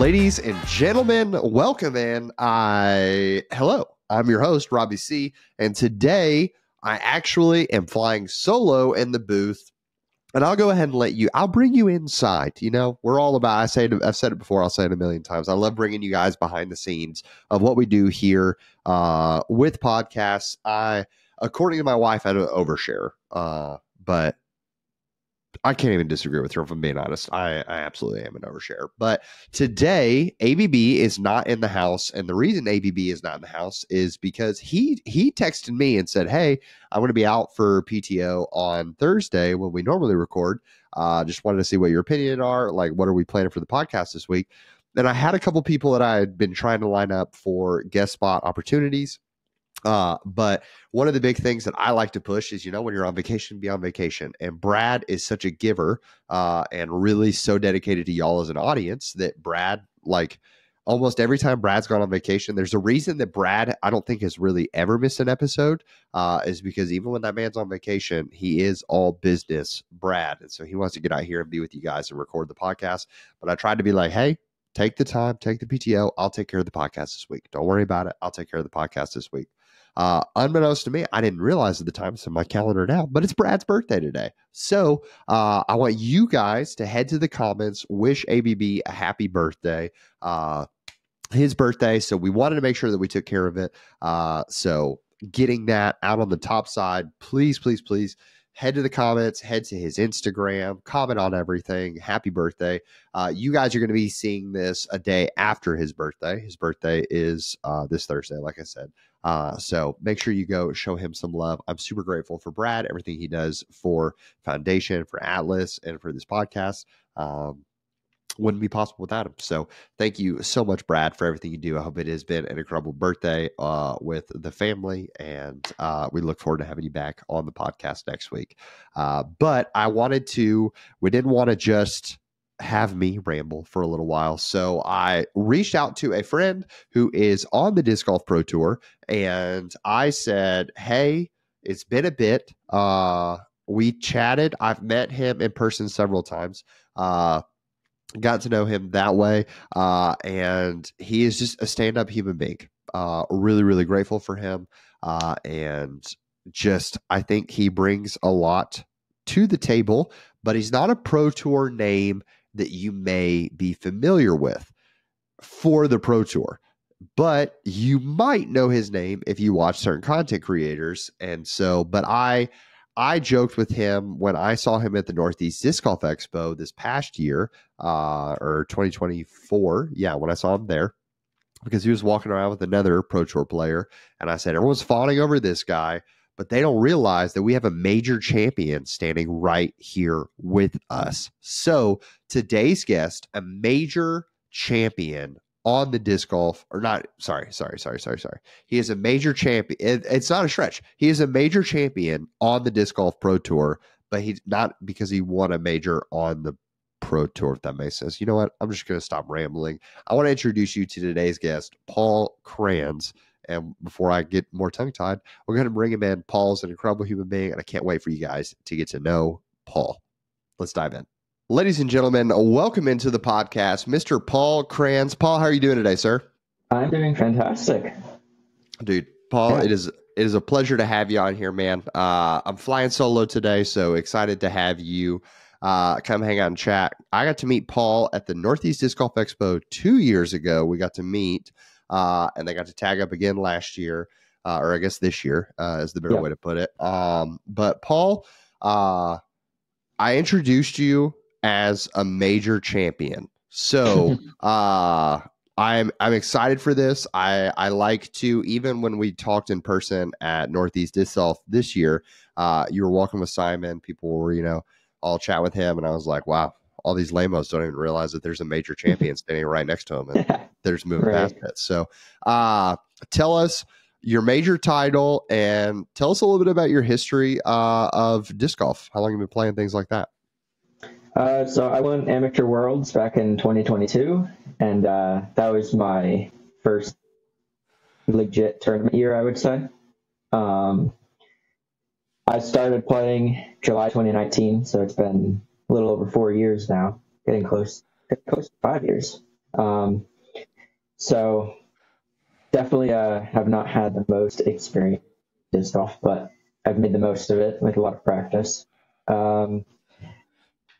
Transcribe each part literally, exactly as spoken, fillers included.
Ladies and gentlemen, welcome in. I hello, I'm your host, Robbie C, and today I actually am flying solo in the booth. And I'll go ahead and let you, I'll bring you inside. You know, we're all about, I say, I've said it before, I'll say it a million times. I love bringing you guys behind the scenes of what we do here uh, with podcasts. I, according to my wife, I'm an overshare, uh, but I can't even disagree with her if I'm being honest. I, I absolutely am an overshare. But today, A B B is not in the house. And the reason A B B is not in the house is because he he texted me and said, hey, I'm going to be out for P T O on Thursday when we normally record. Uh, just wanted to see what your opinion are. Like, what are we planning for the podcast this week? And I had a couple people that I had been trying to line up for guest spot opportunities. Uh, but one of the big things that I like to push is, you know, when you're on vacation, be on vacation. And Brad is such a giver, uh, and really so dedicated to y'all as an audience that Brad, like almost every time Brad's gone on vacation, there's a reason that Brad, I don't think has really ever missed an episode, uh, is because even when that man's on vacation, he is all business, Brad. And so he wants to get out here and be with you guys and record the podcast. But I tried to be like, hey, take the time, take the P T O. I'll take care of the podcast this week. Don't worry about it. I'll take care of the podcast this week. Uh, unbeknownst to me, I didn't realize at the time, it's in my calendar now, but it's Brad's birthday today. So uh, I want you guys to head to the comments, wish A B B a happy birthday, uh, his birthday. So we wanted to make sure that we took care of it. Uh, so getting that out on the top side, please, please, please head to the comments, head to his Instagram, comment on everything. Happy birthday. Uh, you guys are going to be seeing this a day after his birthday. His birthday is uh, this Thursday, like I said. Uh, so make sure you go show him some love. I'm super grateful for Brad, everything he does for Foundation, for Atlas, and for this podcast. Um, wouldn't be possible without him. So thank you so much, Brad, for everything you do. I hope it has been an incredible birthday uh, with the family, and uh, we look forward to having you back on the podcast next week. Uh, but I wanted to, we didn't want to just have me ramble for a little while. So I reached out to a friend who is on the Disc Golf Pro Tour, and I said, hey, it's been a bit. Uh, we chatted. I've met him in person several times. Uh, got to know him that way. Uh, and he is just a stand-up human being. Uh, really, really grateful for him. Uh, and just, I think he brings a lot to the table, but he's not a Pro Tour name that you may be familiar with for the Pro Tour, but you might know his name if you watch certain content creators. And so, but I, I joked with him when I saw him at the Northeast Disc Golf Expo this past year, uh, or twenty twenty-four. Yeah. When I saw him there, because he was walking around with another Pro Tour player. And I said, everyone's fawning over this guy, but they don't realize that we have a major champion standing right here with us. So today's guest, a major champion on the disc golf, or not, sorry, sorry, sorry, sorry, sorry. He is a major champion. It, it's not a stretch. He is a major champion on the Disc Golf Pro Tour, but he's not because he won a major on the Pro Tour, if that makes sense. You know what? I'm just going to stop rambling. I want to introduce you to today's guest, Paul Krans. And before I get more tongue-tied, we're going to bring him in. Paul's an incredible human being, and I can't wait for you guys to get to know Paul. Let's dive in. Ladies and gentlemen, welcome into the podcast, Mister Paul Krans. Paul, how are you doing today, sir? I'm doing fantastic. Dude, Paul, yeah. it is it is a pleasure to have you on here, man. Uh, I'm flying solo today, so excited to have you uh, come hang out and chat. I got to meet Paul at the Northeast Disc Golf Expo two years ago. We got to meet... Uh, and they got to tag up again last year, uh, or I guess this year uh, is the better yeah. way to put it. Um, but Paul, uh, I introduced you as a major champion. So uh, I'm I'm excited for this. I, I like to, even when we talked in person at Northeast Disc Golf this year, uh, you were walking with Simon. People were, you know, all chat with him. And I was like, wow, all these lamos don't even realize that there's a major champion standing right next to him. And they're just moving right past that. So uh, tell us your major title and tell us a little bit about your history uh, of disc golf. How long have you been playing, things like that? Uh, so I won Amateur Worlds back in twenty twenty-two, and uh, that was my first legit tournament year, I would say. Um, I started playing July twenty nineteen, so it's been a little over four years now, getting close, getting close to five years. Um, so definitely uh, have not had the most experience in disc golf, but I've made the most of it with a lot of practice. Um,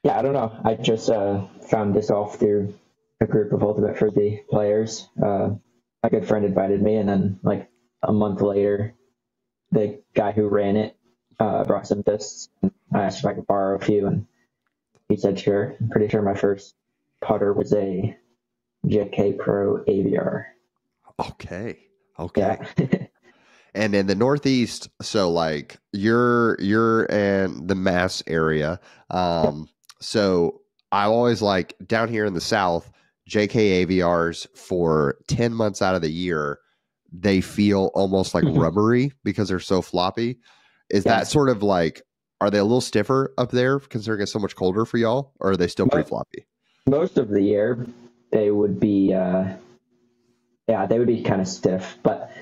yeah, I don't know. I just uh, found disc golf through a group of Ultimate Frisbee players. Uh, my good friend invited me, and then like a month later, the guy who ran it uh, brought some discs. And I asked if I could borrow a few, and he said sure. I'm pretty sure my first putter was a J K Pro A V R. Okay. Okay. Yeah. And in the Northeast, so like you're you're in the Mass area. Um, so I always like down here in the South, J K A V Rs for ten months out of the year, they feel almost like rubbery because they're so floppy. Is yeah. that sort of like, are they a little stiffer up there considering it's so much colder for y'all, or are they still most, pretty floppy? Most of the year they would be, uh, yeah, they would be kind of stiff, but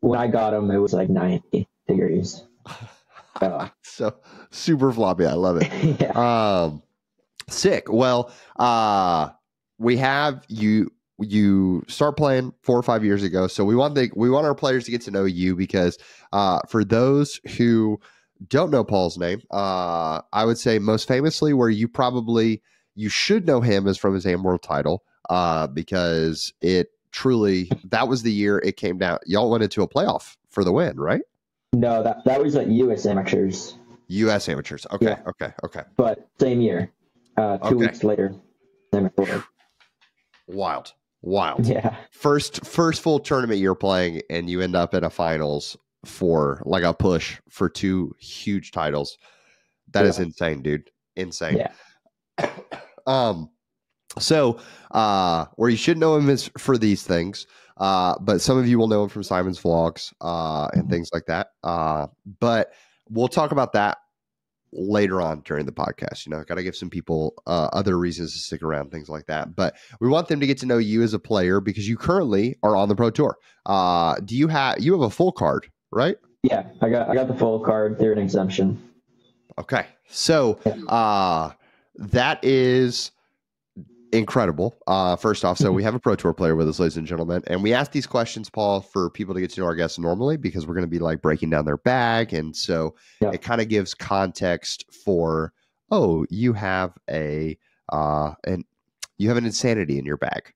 when I got them, it was like ninety degrees. Uh, so super floppy. I love it. Yeah. Um, sick. Well, uh, we have you, you start playing four or five years ago. So we want the, we want our players to get to know you, because uh, for those who don't know Paul's name, uh, I would say most famously where you probably, you should know him is from his Am World title, uh, because it, truly, that was the year it came down. Y'all went into a playoff for the win, right? No, that that was at U S Amateurs. U S Amateurs. Okay, yeah. okay, okay. But same year, uh, two okay. weeks later. Wild, wild. Yeah. First, first full tournament you're playing, and you end up at a finals for like a push for two huge titles. That yeah. is insane, dude. Insane. Yeah. um. So, uh, where you should know him is for these things, uh, but some of you will know him from Simon's vlogs uh, and things like that. Uh, but we'll talk about that later on during the podcast. You know, got to give some people uh, other reasons to stick around, things like that. But we want them to get to know you as a player, because you currently are on the Pro Tour. Uh, do you have you have a full card, right? Yeah, I got I got the full card through an exemption. Okay, so uh, that is incredible. Uh, first off, so we have a Pro Tour player with us, ladies and gentlemen, and we ask these questions, Paul, for people to get to know our guests normally, because we're going to be like breaking down their bag. And so yeah. it kind of gives context for, oh, you have a, uh, and you have an insanity in your bag.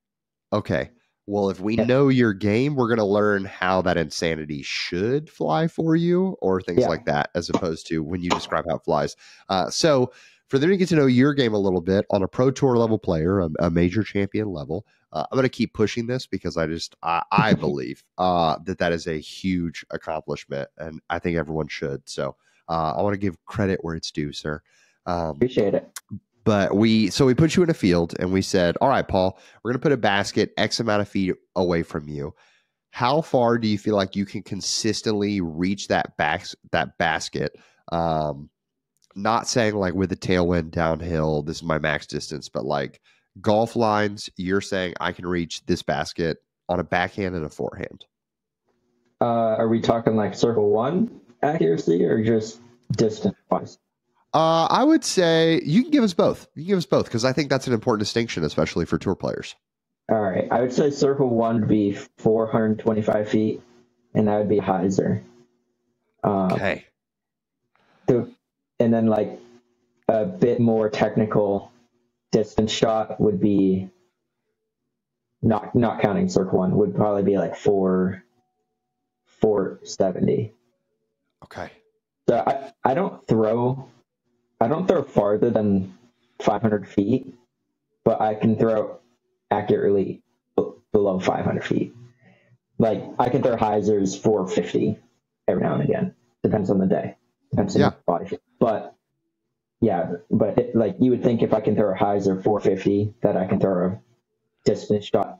Okay. Well, if we yeah. know your game, we're going to learn how that insanity should fly for you, or things yeah. like that, as opposed to when you describe how it flies. Uh, so for them to get to know your game a little bit on a Pro Tour level player, a, a major champion level, uh, I'm going to keep pushing this because I just, I, I believe uh, that that is a huge accomplishment, and I think everyone should. So uh, I want to give credit where it's due, sir. Um, Appreciate it. But we, so we put you in a field and we said, all right, Paul, we're going to put a basket X amount of feet away from you. How far do you feel like you can consistently reach that bas- that basket? Um, Not saying like with a tailwind downhill, this is my max distance, but like golf lines, you're saying I can reach this basket on a backhand and a forehand. Uh, are we talking like circle one accuracy or just distance wise? Uh, I would say you can give us both. You can give us both, because I think that's an important distinction, especially for tour players. All right. I would say circle one would be four hundred twenty-five feet, and that would be hyzer. Um, okay. So, and then like a bit more technical distance shot would be, not not counting circle one, would probably be like four, four seventy. Okay. So I, I don't throw, I don't throw farther than five hundred feet, but I can throw accurately b- below five hundred feet. Like I can throw hyzers four fifty every now and again. Depends on the day. Depends on yeah. your body. But yeah, but it, like you would think if I can throw a hyzer four fifty, that I can throw a distance shot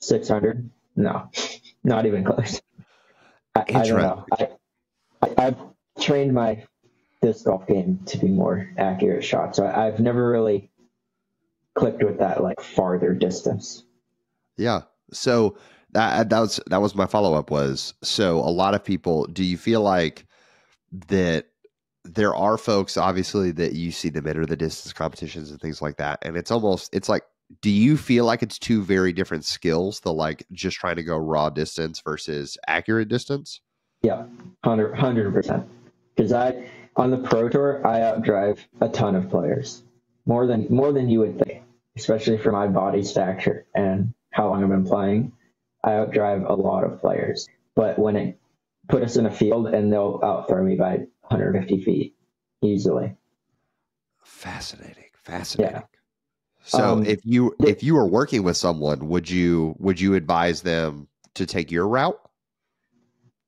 six hundred. No, not even close. I, I don't know. I, I, I've trained my disc golf game to be more accurate shots, so I, I've never really clicked with that like farther distance. Yeah. So that that was that was my follow up was, so a lot of people, do you feel like that? There are folks obviously that you see them enter the distance competitions and things like that, and it's almost, it's like do you feel like it's two very different skills, the like just trying to go raw distance versus accurate distance? Yeah, one hundred percent. Because I, on the Pro Tour, I outdrive a ton of players, more than more than you would think, especially for my body stature and how long I've been playing. I outdrive a lot of players, but when it put us in a field and they'll outthrow me by one hundred fifty feet easily. Fascinating, fascinating. Yeah. So um, if you if you were working with someone, would you would you advise them to take your route?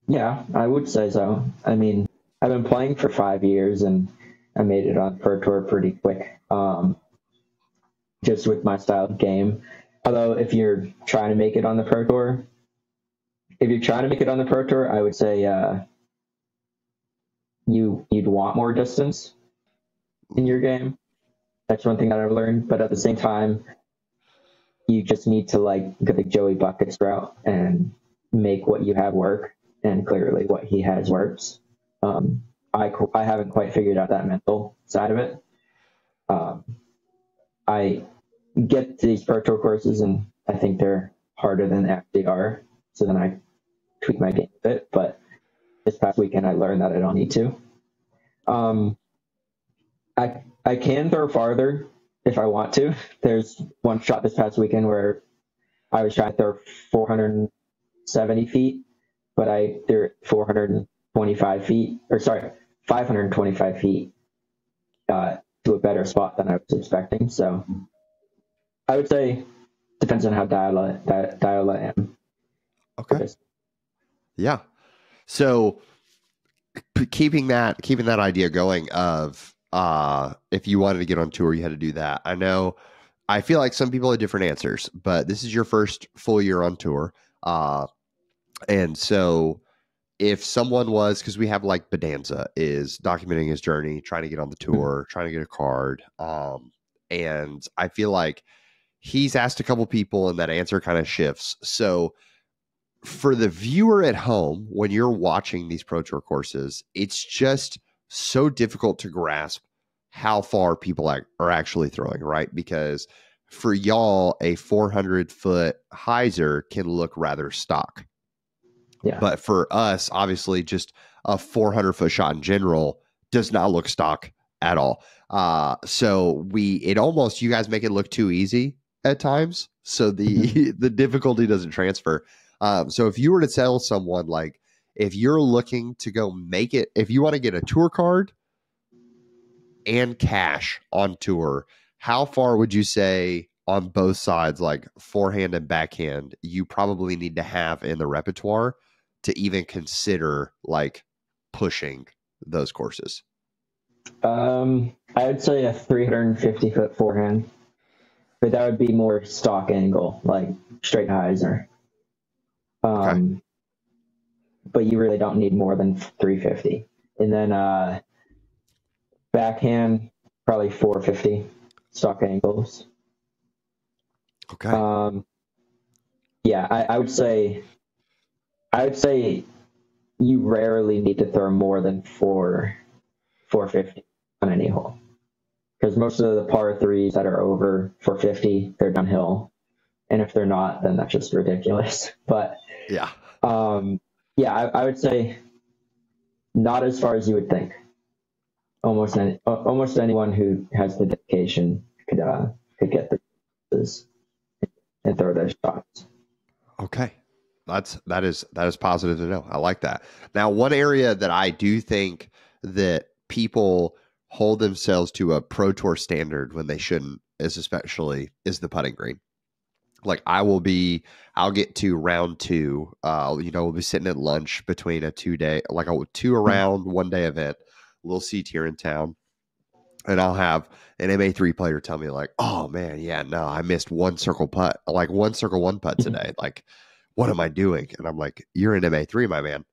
Yeah, I would say so. I mean, I've been playing for five years and I made it on Pro Tour pretty quick, um, just with my style of game. Although if you're trying to make it on the Pro Tour, if you're trying to make it on the Pro Tour, I would say uh, you, you'd want more distance in your game. That's one thing that I've learned. But at the same time, you just need to like go the Joey Buckets route and make what you have work. And clearly what he has works. Um, I, I haven't quite figured out that mental side of it. Um, I get to these Pro Tour courses and I think they're harder than they actually are. So then I tweak my game a bit, but this past weekend I learned that I don't need to. Um, I, I can throw farther if I want to. There's one shot this past weekend where I was trying to throw four hundred seventy feet, but I threw it four hundred twenty-five feet, or sorry, five hundred twenty-five feet uh, to a better spot than I was expecting. So I would say depends on how dialed di- dial I am. Okay. Yeah. So keeping that keeping that idea going of uh, if you wanted to get on tour, you had to do that. I know. I feel like some people have different answers, but this is your first full year on tour. Uh, And so if someone was, because we have like Bonanza is documenting his journey, trying to get on the tour, trying to get a card. Um, and I feel like he's asked a couple people and that answer kind of shifts. So for the viewer at home, when you're watching these Pro Tour courses, it's just so difficult to grasp how far people are actually throwing, right? Because for y'all, a four hundred foot hyzer can look rather stock. Yeah. But for us, obviously, just a four hundred foot shot in general does not look stock at all. Uh, so we, it almost, you guys make it look too easy at times. So the the difficulty doesn't transfer. Um, so if you were to tell someone, like, if you're looking to go make it, if you want to get a tour card and cash on tour, how far would you say on both sides, like forehand and backhand, you probably need to have in the repertoire to even consider like pushing those courses? Um, I would say a three hundred fifty foot forehand, but that would be more stock angle, like straight hyzer. Um, okay. But you really don't need more than three fifty. And then uh, backhand, probably four fifty stock angles. Okay. Um, yeah, I, I would say, I would say you rarely need to throw more than four, four fifty on any hole, because most of the par threes that are over four fifty, they're downhill. And if they're not, then that's just ridiculous. But yeah, um, yeah, I, I would say not as far as you would think. Almost any, almost anyone who has the dedication could, uh, could get this and throw those shots. Okay. That's, that is, that is positive to know. I like that. Now, one area that I do think that people hold themselves to a Pro Tour standard when they shouldn't is especially is the putting green. Like I will be, I'll get to round two, uh, you know, we'll be sitting at lunch between a two day, like a two around one day event, little seat here in town. And I'll have an M A three player tell me like, oh man, yeah, no, I missed one circle putt, like one circle one putt today. Like, what am I doing? And I'm like, you're an M A three, my man.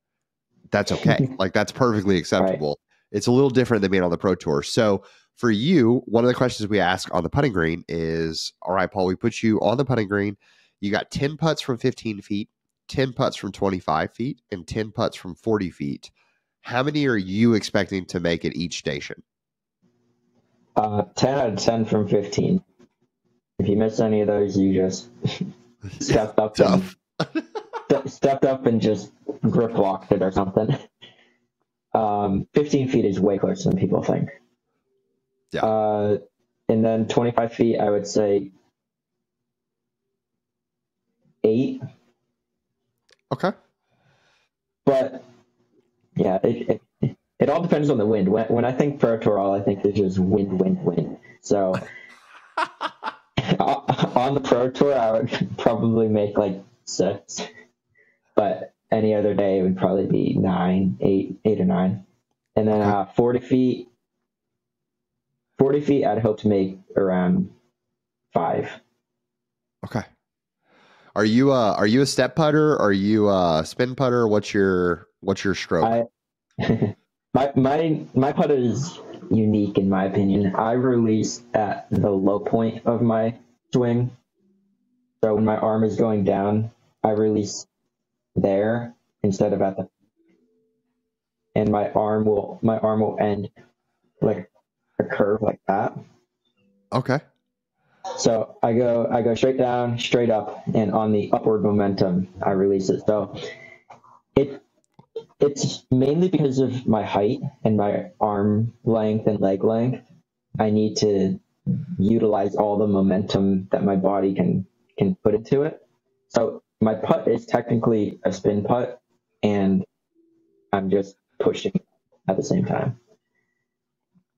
That's okay. Like, that's perfectly acceptable. Right. It's a little different than being on the Pro Tour. So for you, one of the questions we ask on the putting green is, all right, Paul, we put you on the putting green. You got ten putts from fifteen feet, ten putts from twenty-five feet, and ten putts from forty feet. How many are you expecting to make at each station? Uh, ten out of ten from fifteen. If you miss any of those, you just stepped up and st stepped up and just grip locked it or something. Um, fifteen feet is way closer than people think. Yeah. Uh, and then twenty-five feet, I would say eight. Okay. But yeah, it it, it all depends on the wind. When when I think Pro Tour, all I think is just wind, wind, wind. So. On the Pro Tour, I would probably make like six, but any other day it would probably be nine, eight, eight or nine. And then uh, forty feet, forty feet, I'd hope to make around five. Okay. Are you uh are you a step putter? Are you a spin putter? What's your what's your stroke? I, my my my putter is unique in my opinion. I release at the low point of my swing, so when my arm is going down, I release there instead of at the, and my arm will my arm will end like a curve like that. Okay. So I go I go straight down, straight up, and on the upward momentum I release it. So it it's mainly because of my height and my arm length and leg length. I need to utilize all the momentum that my body can can put into it. So my putt is technically a spin putt, and I'm just pushing at the same time.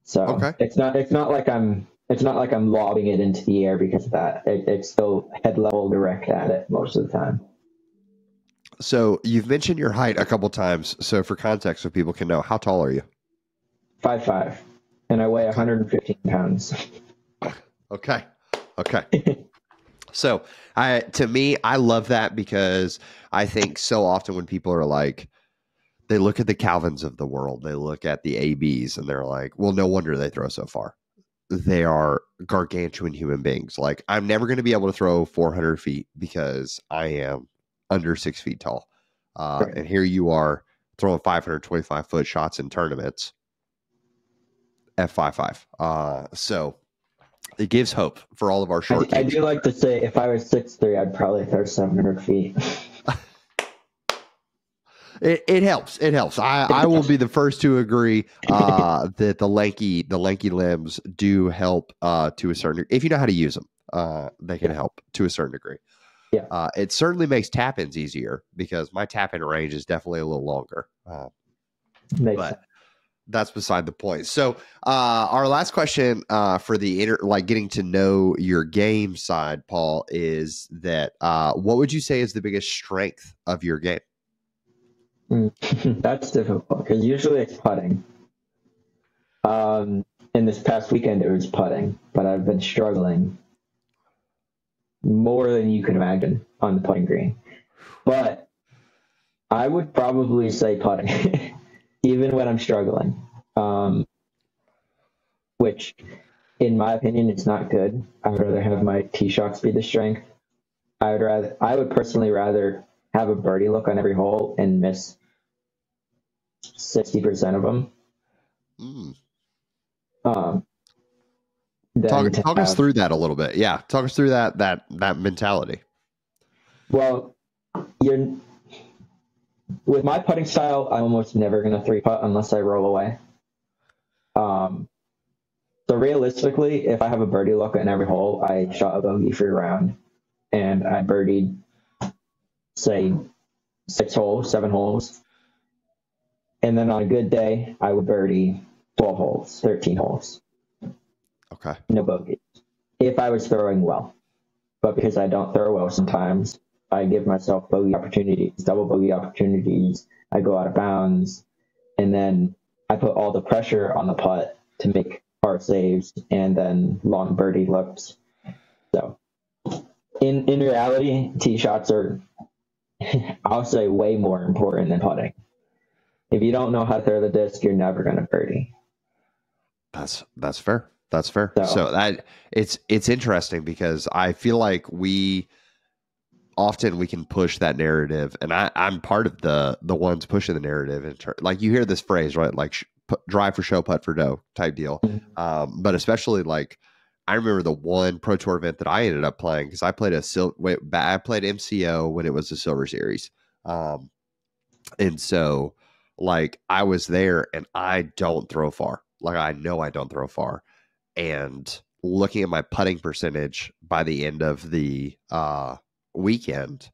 So okay. it's not it's not like I'm it's not like I'm lobbing it into the air because of that. It, it's still head level direct at it most of the time. So you've mentioned your height a couple times. So for context, so people can know, how tall are you? Five five, and I weigh one hundred fifteen pounds. Okay. Okay. So I, to me, I love that because I think so often when people are like, they look at the Calvins of the world, they look at the A Bs and they're like, well, no wonder they throw so far. They are gargantuan human beings. Like, I'm never going to be able to throw four hundred feet because I am under six feet tall. Uh, right. And here you are throwing five hundred twenty-five foot shots in tournaments at five five. Uh, so it gives hope for all of our short games. I, I do like to say, if I was six three, I'd probably throw seven hundred feet. it, it helps. It helps. I, I will be the first to agree uh, that the lanky the lanky limbs do help uh, to a certain degree. If you know how to use them, uh, they can help to a certain degree. Yeah. Uh, it certainly makes tap-ins easier because my tap-in range is definitely a little longer. Uh, makes but, sense. That's beside the point. So uh, our last question uh, for the inter like getting to know your game side, Paul, is that uh, what would you say is the biggest strength of your game? Mm, that's difficult because usually it's putting. Um, and this past weekend it was putting, but I've been struggling more than you can imagine on the putting green. But I would probably say putting. Even when I'm struggling, um, which in my opinion, it's not good. I would rather have my tee shots be the strength. I would rather, I would personally rather have a birdie look on every hole and miss sixty percent of them. Mm. Um, talk talk have, us through that a little bit. Yeah. Talk us through that, that, that mentality. Well, you're, with my putting style, I'm almost never going to three putt unless I roll away. Um, so realistically, if I have a birdie look on every hole, I shot a bogey for a round, and I birdied, say, six holes, seven holes. And then on a good day, I would birdie twelve holes, thirteen holes. Okay. No bogeys. If I was throwing well. But because I don't throw well sometimes, I give myself bogey opportunities, double bogey opportunities. I go out of bounds, and then I put all the pressure on the putt to make par saves and then long birdie looks. So in in reality, tee shots are, I'll say, way more important than putting. If you don't know how to throw the disc, you're never going to birdie. That's that's fair. That's fair. So, so that it's it's interesting because I feel like we. Often we can push that narrative, and I, I'm part of the the ones pushing the narrative. And like you hear this phrase, right? Like sh drive for show, putt for dough type deal. Mm-hmm. Um, but especially like I remember the one Pro Tour event that I ended up playing, because I played a sil wait, I played M C O when it was the Silver Series, um, and so like I was there, and I don't throw far. Like I know I don't throw far, and looking at my putting percentage by the end of the uh, weekend,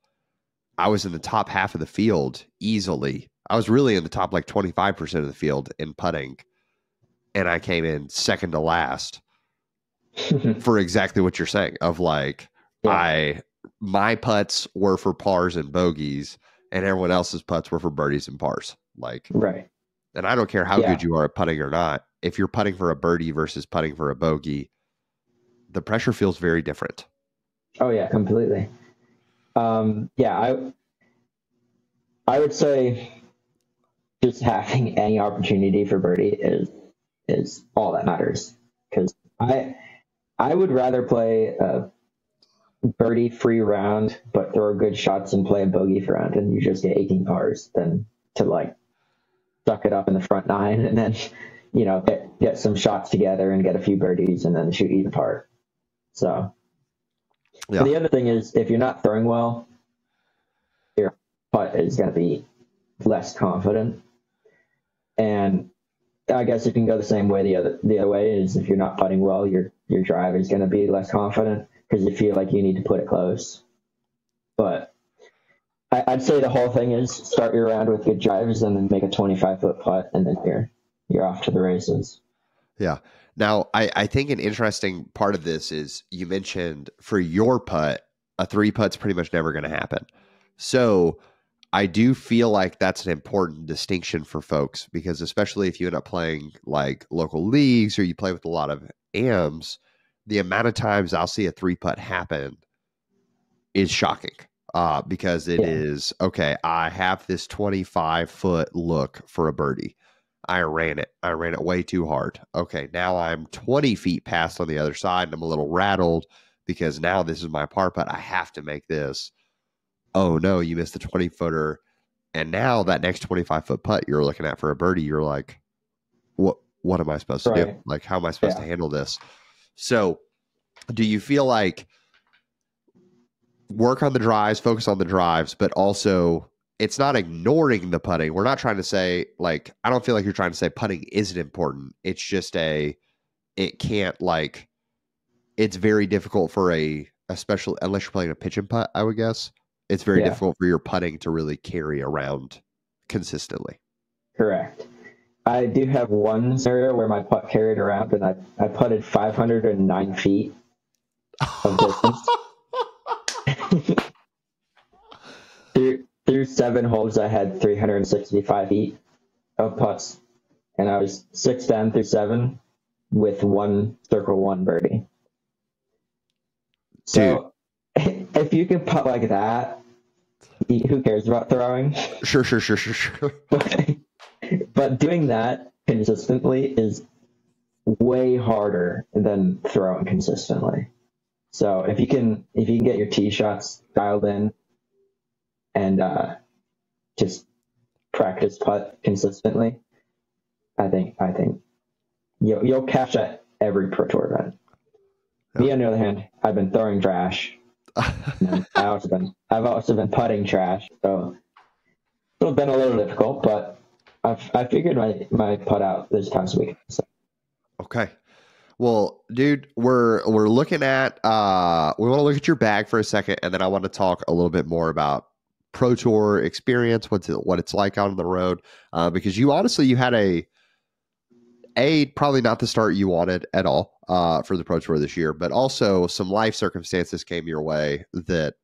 I was in the top half of the field easily. I was really in the top like twenty-five percent of the field in putting, and I came in second to last for exactly what you're saying of like, yeah. I, my putts were for pars and bogeys, and everyone else's putts were for birdies and pars. Like, right. And I don't care how yeah. good you are at putting or not. If you're putting for a birdie versus putting for a bogey, the pressure feels very different. Oh yeah, completely. Um, yeah, I, I would say just having any opportunity for birdie is, is all that matters. Cause I, I would rather play a birdie free round, but throw good shots and play a bogey for round and you just get eighteen pars than to like suck it up in the front nine and then, you know, get, get some shots together and get a few birdies and then shoot even par. So yeah. The other thing is, if you're not throwing well, your putt is going to be less confident. And I guess it can go the same way. The other the other way is, if you're not putting well, your your drive is going to be less confident because you feel like you need to put it close. But I, I'd say the whole thing is start your round with good drives and then make a twenty-five foot putt, and then you're you're off to the races. Yeah. Now, I, I think an interesting part of this is you mentioned for your putt, a three putt's pretty much never going to happen. So I do feel like that's an important distinction for folks, because especially if you end up playing like local leagues or you play with a lot of A Ms, the amount of times I'll see a three putt happen is shocking uh, because it yeah. is, okay, I have this twenty-five foot look for a birdie. I ran it. I ran it way too hard. Okay, now I'm twenty feet past on the other side, and I'm a little rattled because now this is my par putt. I have to make this. Oh, no, you missed the twenty-footer. And now that next twenty-five foot putt you're looking at for a birdie, you're like, what What am I supposed to right. do? Like, how am I supposed yeah. to handle this? So do you feel like work on the drives, focus on the drives, but also... it's not ignoring the putting. We're not trying to say, like, I don't feel like you're trying to say putting isn't important. It's just a, it can't, like, it's very difficult for a, especially unless you're playing a pitch and putt, I would guess. It's very yeah. difficult for your putting to really carry around consistently. Correct. I do have one scenario where my putt carried around, and I, I putted five hundred nine feet of distance. Through seven holes, I had three hundred sixty-five feet of putts, and I was six down through seven with one circle one birdie. So, dude, if you can putt like that, who cares about throwing? Sure, sure, sure, sure, sure. But, but doing that consistently is way harder than throwing consistently. So if you can, if you can get your tee shots dialed in, and uh, just practice putt consistently, I think I think you'll, you'll catch at every Pro Tour event. Yep. Me, on the other hand, I've been throwing trash. I also been, I've also been putting trash, so it's been a little difficult, but I've, I figured my, my putt out this past week. So. Okay. Well, dude, we're we're looking at, uh, we want to look at your bag for a second, and then I want to talk a little bit more about Pro Tour experience, what's it, what it's like on the road, uh, because you honestly, you had a a probably not the start you wanted at all uh, for the Pro Tour this year, but also some life circumstances came your way that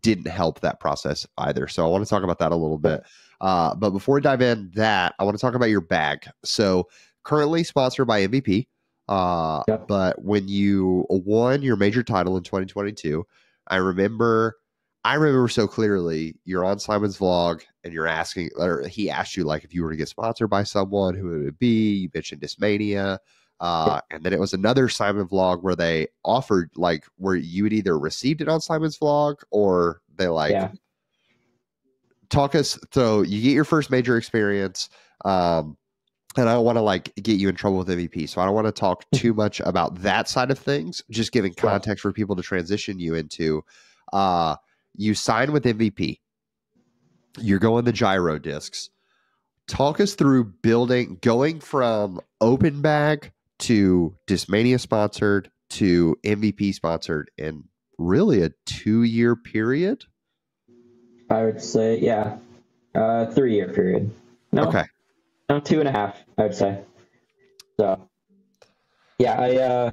didn't help that process either. So I want to talk about that a little bit, uh, but before we dive in that, I want to talk about your bag. So currently sponsored by M V P, uh, yep. but when you won your major title in twenty twenty-two, I remember. I remember so clearly you're on Simon's vlog and you're asking, or he asked you, like, if you were to get sponsored by someone, who it would be. You mentioned Discmania. Uh, yeah. And then it was another Simon vlog where they offered, like, where you would either received it on Simon's vlog or they, like, yeah. talk us. So you get your first major experience. Um, And I don't want to like get you in trouble with M V P. So I don't want to talk too much about that side of things, just giving context for people to transition you into. Uh, you sign with M V P. You're going the gyro discs. Talk us through building, going from open bag to Discmania sponsored to M V P sponsored in really a two-year period. I would say, yeah, uh, three-year period. No, okay. No, two and a half, I would say. So, yeah, I uh,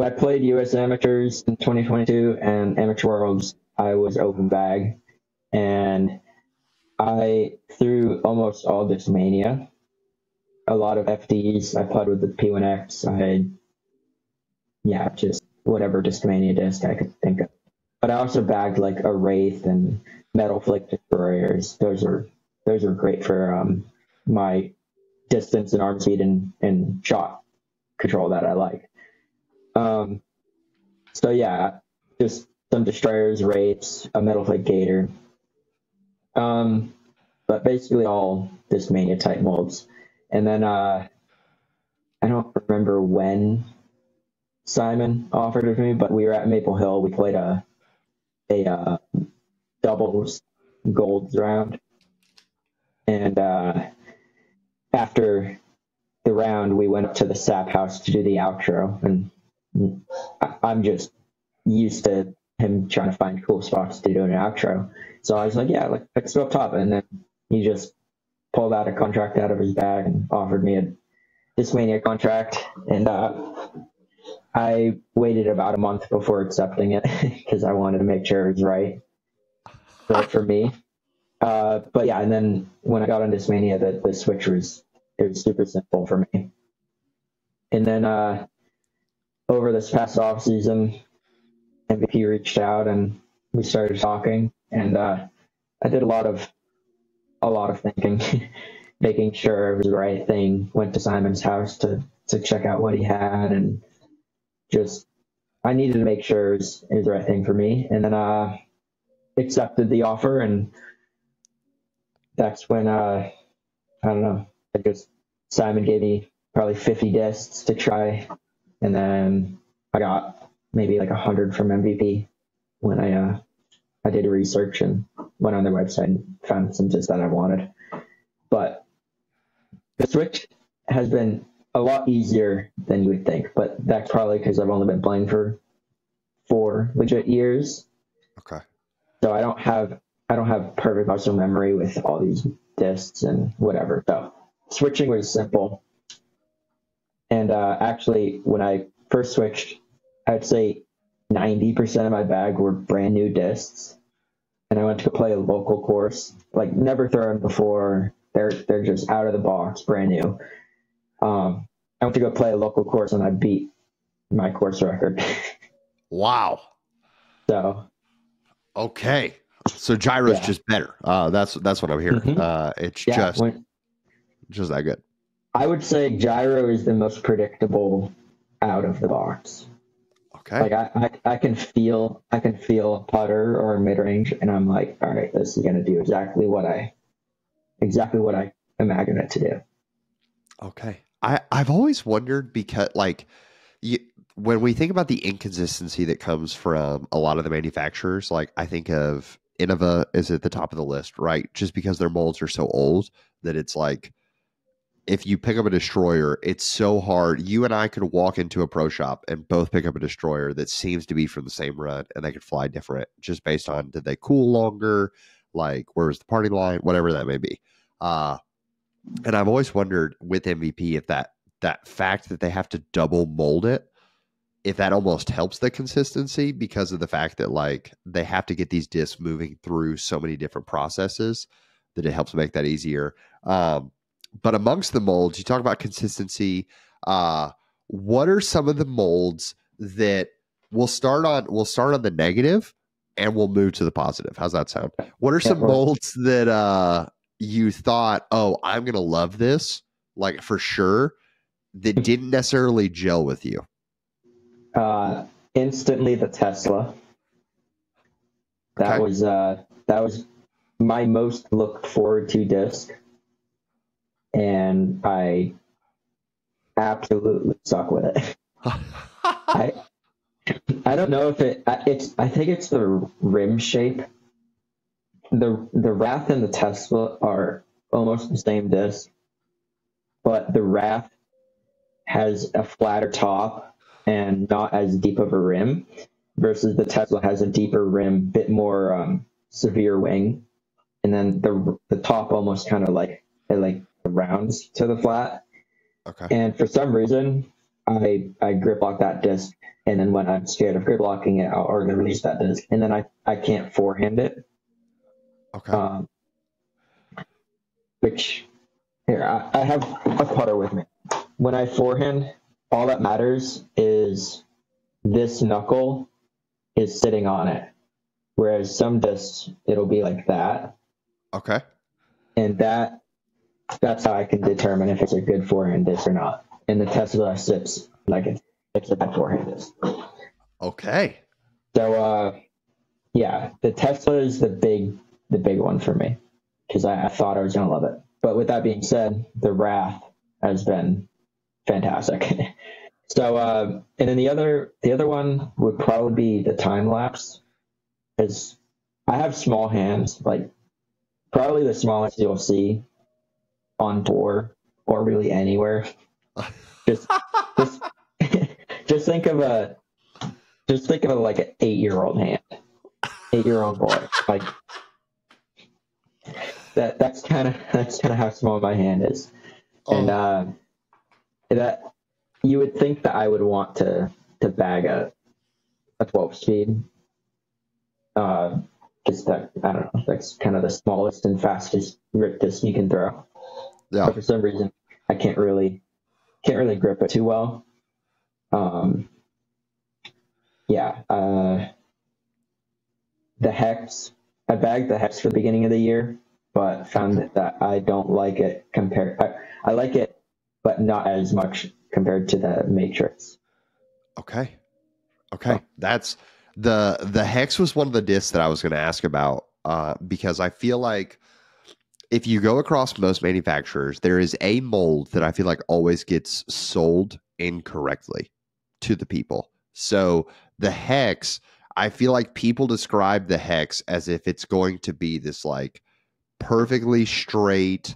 I played U S Amateurs in twenty twenty-two and Amateur Worlds. I was open bag, and I threw almost all Discmania. A lot of F Ds. I played with the P one X. I, yeah, just whatever Discmania disc I could think of. But I also bagged like a Wraith and Metal Flick Destroyers. Those are those are great for um, my distance and arm speed and, and shot control that I like. Um, so yeah, just some Destroyers, Wraiths, a Metal Flick Gator. Um, but basically all Discmania type molds. And then uh, I don't remember when Simon offered it to me, but we were at Maple Hill. We played a a uh, doubles golds round. And uh, after the round, we went up to the Sap House to do the outro. And I, I'm just used to him trying to find cool spots to do an outro. So I was like, yeah, like, let's go up top. And then he just pulled out a contract out of his bag and offered me a Discmania contract. And uh, I waited about a month before accepting it because I wanted to make sure it was right for, for me. Uh, but yeah, and then when I got on Discmania, the, the switch was, it was super simple for me. And then uh, over this past off season, M V P reached out and we started talking. And uh, I did a lot of a lot of thinking, making sure it was the right thing. Went to Simon's house to to check out what he had, and just I needed to make sure it was, it was the right thing for me. And then I uh, accepted the offer, and that's when uh, I don't know. I just Simon gave me probably fifty discs to try, and then I got maybe like a hundred from M V P when I. Uh, I did research and went on their website and found some discs that I wanted. But the switch has been a lot easier than you would think, but that's probably because I've only been playing for four legit years. Okay. So I don't have I don't have perfect muscle memory with all these discs and whatever. So switching was simple. And uh, actually, when I first switched, I'd say ninety percent of my bag were brand new discs. And I went to play a local course, like never thrown before. They're they're just out of the box, brand new. Um, I went to go play a local course and I beat my course record. Wow. So. Okay. So gyro's yeah. just better. Uh, that's that's what I'm hearing. Mm-hmm. Uh, it's yeah, just when, just that good. I would say gyro is the most predictable out of the box. Okay. Like I, I, I can feel, I can feel a putter or a mid range, and I'm like, all right, this is gonna do exactly what I, exactly what I imagine it to do. Okay, I, I've always wondered because like, you, when we think about the inconsistency that comes from a lot of the manufacturers, like I think of Innova is at the top of the list, right? Just because their molds are so old that it's like, if you pick up a Destroyer, it's so hard. You and I could walk into a pro shop and both pick up a Destroyer that seems to be from the same run, and they could fly different just based on did they cool longer, like where was the party line, whatever that may be. Uh, and I've always wondered with M V P if that that fact that they have to double mold it, if that almost helps the consistency because of the fact that like they have to get these discs moving through so many different processes that it helps make that easier. Um, But amongst the molds, you talk about consistency. Uh, what are some of the molds that we'll start on? We'll start on the negative, and we'll move to the positive. How's that sound? What are some molds that uh, you thought, "Oh, I'm gonna love this," like for sure, that didn't necessarily gel with you? Uh, instantly, the Tesla. That okay. was uh, that was my most looked forward to disc. and I absolutely suck with it. I I don't know if it it's I think it's the rim shape. The the Wrath and the Tesla are almost the same disc, but the Wrath has a flatter top and not as deep of a rim, versus the Tesla has a deeper rim, bit more um, severe wing, and then the the top almost kind of like it like rounds to the flat. Okay. And for some reason, I I grip lock that disc, and then when I'm scared of grip locking it, I'll already release that disc, and then I I can't forehand it. Okay. Um, which here I, I have a putter with me. When I forehand, all that matters is this knuckle is sitting on it, whereas some discs it'll be like that. Okay. And that that's how I can determine if it's a good forehand disc or not. And the Tesla sits like it's, it's a bad forehand disc. Okay. So uh, yeah, the Tesla is the big. the big one for me, because I, I thought I was going to love it. But with that being said, the Wrath has been fantastic. so, uh, and then the other, the other one would probably be the time lapse, because I have small hands, like probably the smallest you'll see on tour or really anywhere. just, just, just think of a, just think of a, like an eight-year-old hand, eight-year-old boy, like. That that's kind of that's kind of how small my hand is, oh. and uh, that you would think that I would want to to bag a a twelve speed, uh, just that I don't know that's kind of the smallest and fastest grip disc you can throw. Yeah. But for some reason, I can't really can't really grip it too well. Um. Yeah. Uh. The Hex. I bagged the Hex for the beginning of the year, but found that, that I don't like it compared. I, I like it, but not as much compared to the Matrix. Okay, okay, oh. That's the the Hex was one of the discs that I was going to ask about uh, because I feel like if you go across most manufacturers, there is a mold that I feel like always gets sold incorrectly to the people. So the Hex. I feel like people describe the Hex as if it's going to be this like perfectly straight,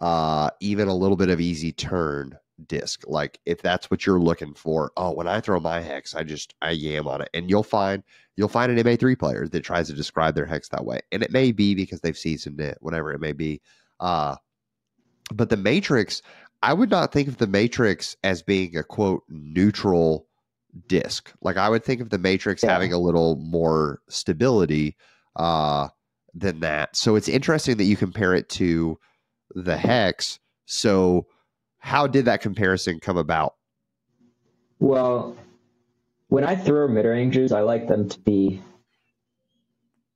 uh, even a little bit of easy turn disc. Like if that's what you're looking for, oh, when I throw my Hex, I just, I yam on it. And you'll find, you'll find an M A three player that tries to describe their Hex that way. And it may be because they've seasoned it, whatever it may be. Uh, but the Matrix, I would not think of the Matrix as being a quote neutral disc. Like I would think of the Matrix yeah. having a little more stability uh than that. So it's interesting that you compare it to the Hex. So how did that comparison come about? Well, when I throw mid-rangers, I like them to be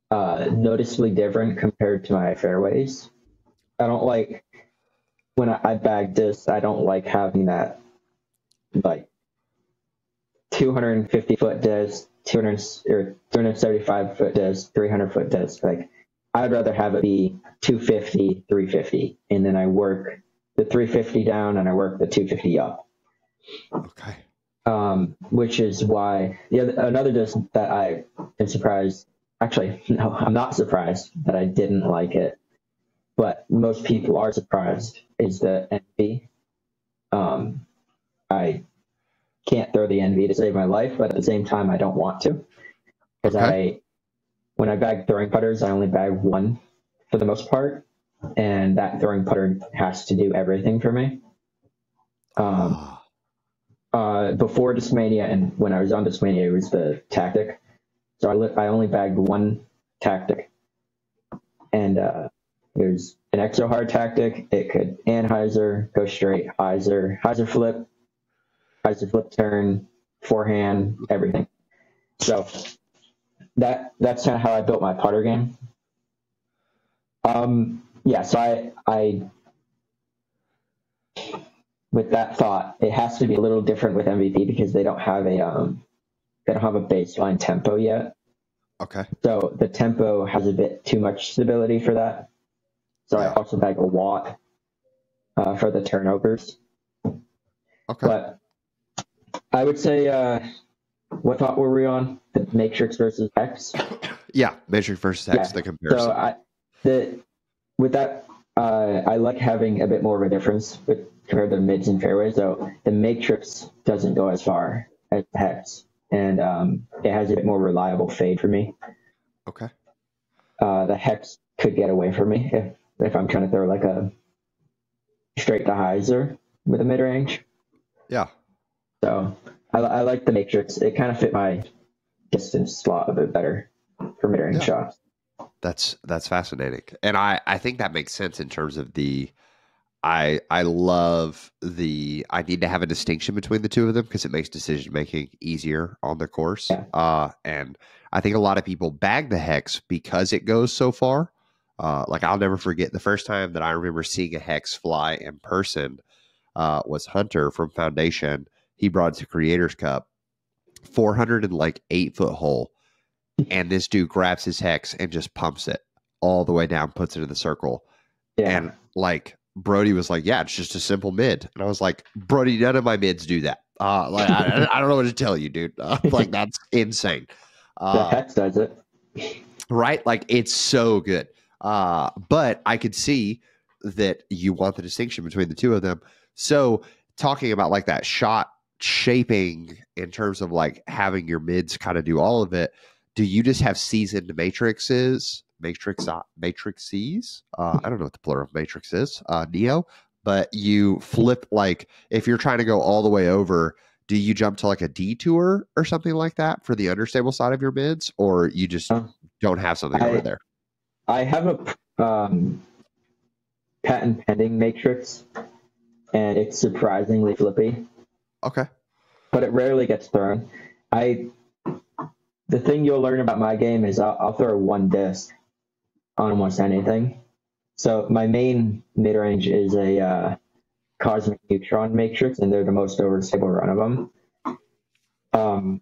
uh noticeably different compared to my fairways. I don't like when I, I bag discs, I don't like having that like two hundred fifty foot disc, two hundred or two hundred seventy-five foot disc, three hundred foot disc. Like I'd rather have it be two fifty, three fifty, and then I work the three fifty down and I work the two fifty up. Okay. Um, which is why the other, another disc that I am surprised. Actually, no, I'm not surprised that I didn't like it, but most people are surprised. Is the Envy. Um, I. can't throw the Envy to save my life, but at the same time, I don't want to. Because okay. I, when I bag throwing putters, I only bag one for the most part, and that throwing putter has to do everything for me. Um, uh, before Discmania, and when I was on Discmania, it was the Tactic. So I, li I only bagged one Tactic, and uh, it was an extra hard Tactic. It could Anhyzer, go straight, Hyzer, Hyzer flip, to flip turn, forehand, everything. So that that's kind of how I built my putter game. Um, yeah, so I, I, with that thought, it has to be a little different with M V P because they don't have a um, they don't have a baseline tempo yet. Okay. So the tempo has a bit too much stability for that. So yeah. I also bag a watt. uh, for the turnovers. Okay. But I would say, uh, what thought were we on? The Matrix versus Hex? Yeah, Matrix versus Hex, yeah. The comparison. So I, the, with that, uh, I like having a bit more of a difference with, compared to mids and fairways. So the Matrix doesn't go as far as Hex, and um, it has a bit more reliable fade for me. Okay. Uh, the Hex could get away from me if, if I'm trying to throw like a straight to hyzer with a mid range. Yeah. So I, I like the Matrix. It kind of fit my distance slot a bit better for mid range yeah. shots. That's that's fascinating, and I I think that makes sense in terms of the. I I love the I need to have a distinction between the two of them because it makes decision making easier on the course. Yeah. Uh, and I think a lot of people bag the Hex because it goes so far. Uh, like I'll never forget the first time that I remember seeing a Hex fly in person uh, was Hunter from Foundation. He brought it to Creators Cup, four hundred and like eight foot hole, and this dude grabs his Hex and just pumps it all the way down, puts it in the circle, yeah. and like. Brody was like, yeah, it's just a simple mid. And I was like, Brody, none of my mids do that. Uh, like, I, I don't know what to tell you, dude. Uh, like, that's insane. Uh, the Hex does it. Right? Like, it's so good. Uh, but I could see that you want the distinction between the two of them. So talking about, like, that shot shaping in terms of, like, having your mids kind of do all of it, do you just have seasoned matrices? Matrix, uh, matrices. Uh, I don't know what the plural of matrix is, uh, Neo, but you flip, like, if you're trying to go all the way over, do you jump to like a detour or something like that for the understable side of your mids, or you just uh, don't have something I, over there? I have a um, patent pending matrix, and it's surprisingly flippy. Okay. But it rarely gets thrown. I, the thing you'll learn about my game is I'll, I'll throw one disc on almost anything. So my main mid-range is a uh, Cosmic Neutron matrix, and they're the most overstable run of them. Um,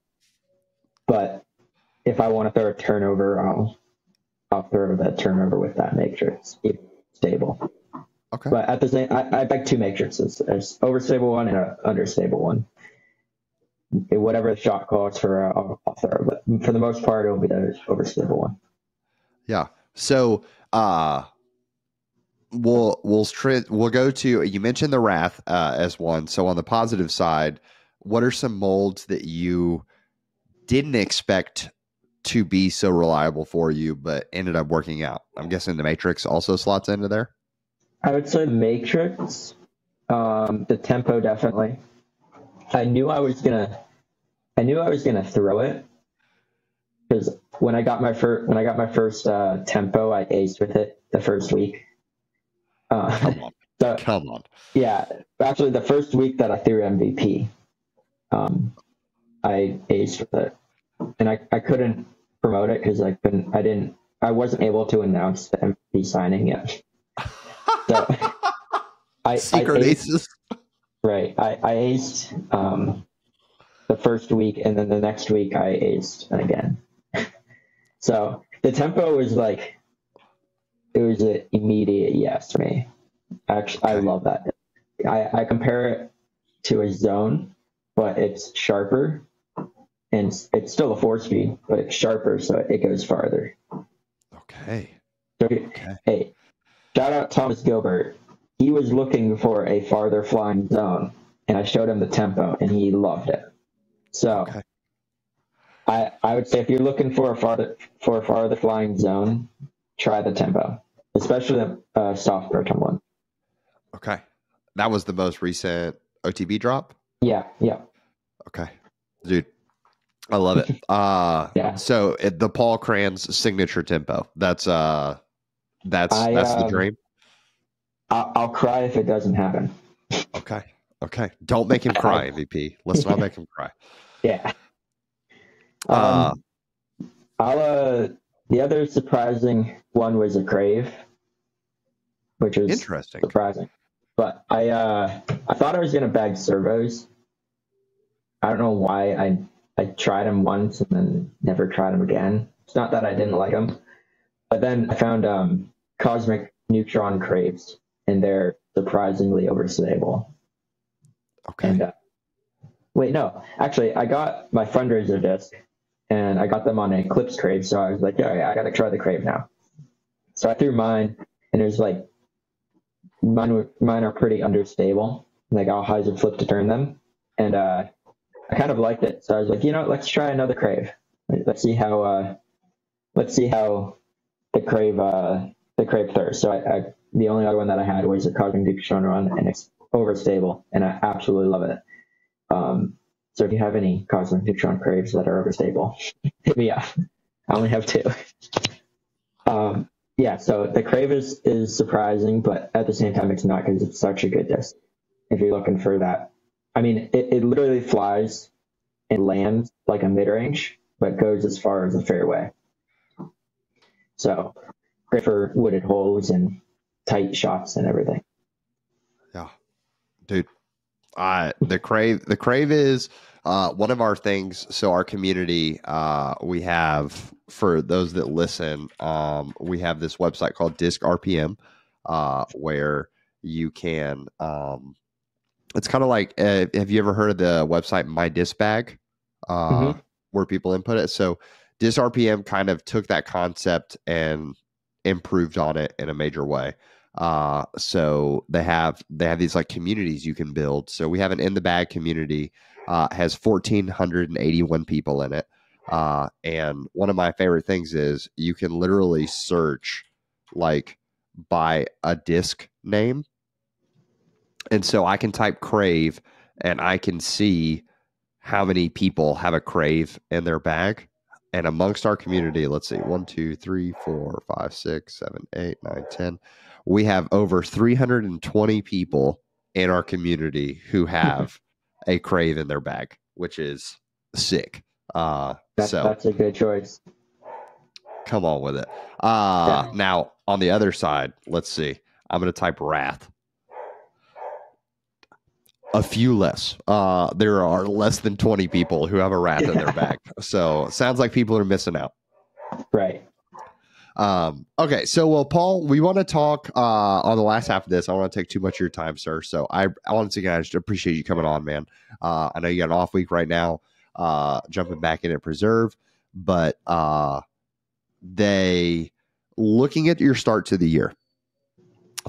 but if I want to throw a turnover, I'll I'll throw that turnover with that matrix, even stable. Okay. But at the same, I, I beg two matrices: an overstable one and an understable one. Whatever the shot calls for, uh, I'll, I'll throw. But for the most part, it'll be the overstable one. Yeah. So uh, we'll we'll we'll go to, you mentioned the Wrath uh, as one. So on the positive side, what are some molds that you didn't expect to be so reliable for you, but ended up working out? I'm guessing the Matrix also slots into there. I would say Matrix, um, the Tempo definitely. I knew I was gonna, I knew I was gonna throw it. Because when I got my first, when I got my first uh, tempo, I aced with it the first week. Uh, Come on! So, Come on! Yeah, actually, the first week that I threw M V P, um, I aced with it, and I, I couldn't promote it because I couldn't, I didn't, I wasn't able to announce the M V P signing yet. So I secret I aces. Right. I, I aced um, the first week, and then the next week I aced again. So the tempo was like, it was an immediate yes for me. Actually, I love that. I, I compare it to a zone, but it's sharper, and it's, it's still a four speed, but it's sharper, so it goes farther. Okay. So, okay. Hey, shout out Thomas Gilbert. He was looking for a farther flying zone, and I showed him the tempo, and he loved it. So, okay. I I would say if you're looking for a farther for a farther flying zone, try the tempo, especially the uh, soft proton one. Okay, that was the most recent O T B drop. Yeah, yeah. Okay, dude, I love it. Uh, yeah. So it, the Paul Krans signature tempo. That's uh, that's I, that's uh, the dream. I'll cry if it doesn't happen. Okay. Okay. Don't make him cry, M V P. Let's not make him cry. Yeah. Uh, um, I'll, uh, the other surprising one was a Crave, which is interesting. Surprising. But I uh, I thought I was going to bag servos. I don't know why. I, I tried them once and then never tried them again. It's not that I didn't like them. But then I found um, Cosmic Neutron Craves. And they're surprisingly overstable. Okay. And, uh, wait, no, actually, I got my fundraiser disc, and I got them on an Eclipse Crave, so I was like, oh, yeah, I got to try the Crave now. So I threw mine, and it was like, mine were, mine are pretty understable. Like, I'll highs and flip to turn them. And uh, I kind of liked it, so I was like, you know what, let's try another Crave. Let's see how uh, let's see how the Crave uh, the Crave thirsts. So I, I, the only other one that I had was the Cosmic Neutron one, and it's overstable, and I absolutely love it. Um, so if you have any Cosmic Neutron Craves that are overstable, hit me up. I only have two. Um, yeah, so the Crave is, is surprising, but at the same time, it's not, because it's such a good disc. If you're looking for that, I mean, it, it literally flies and lands like a mid-range, but goes as far as a fairway. So great for wooded holes and tight shots and everything. Yeah, dude. Uh, the Crave, the Crave is uh, one of our things. So our community, uh, we have, for those that listen, um, we have this website called Disc R P M, uh, where you can, um, it's kind of like, uh, have you ever heard of the website My Disc Bag, uh, mm-hmm. where people input it? So Disc R P M kind of took that concept and improved on it in a major way. Uh, so they have, they have these like communities you can build. So we have an In the Bag community, uh, has one thousand four hundred eighty-one people in it. Uh, and one of my favorite things is you can literally search like by a disc name. And so I can type Crave and I can see how many people have a Crave in their bag. And amongst our community, let's see, one, two, three, four, five, six, seven, eight, nine, ten. We have over three hundred twenty people in our community who have a Crave in their bag, which is sick. Uh, that's, so that's a good choice. Come on with it. Uh, yeah. Now, on the other side, let's see. I'm going to type Wrath. A few less. Uh, there are less than twenty people who have a Wrath yeah. in their bag. So sounds like people are missing out. Right. Um, okay. So, well, Paul, we want to talk uh, on the last half of this. I don't want to take too much of your time, sir. So I, I want to again, I just appreciate you coming on, man. Uh, I know you got an off week right now, uh, jumping back in at Preserve, but uh, they looking at your start to the year.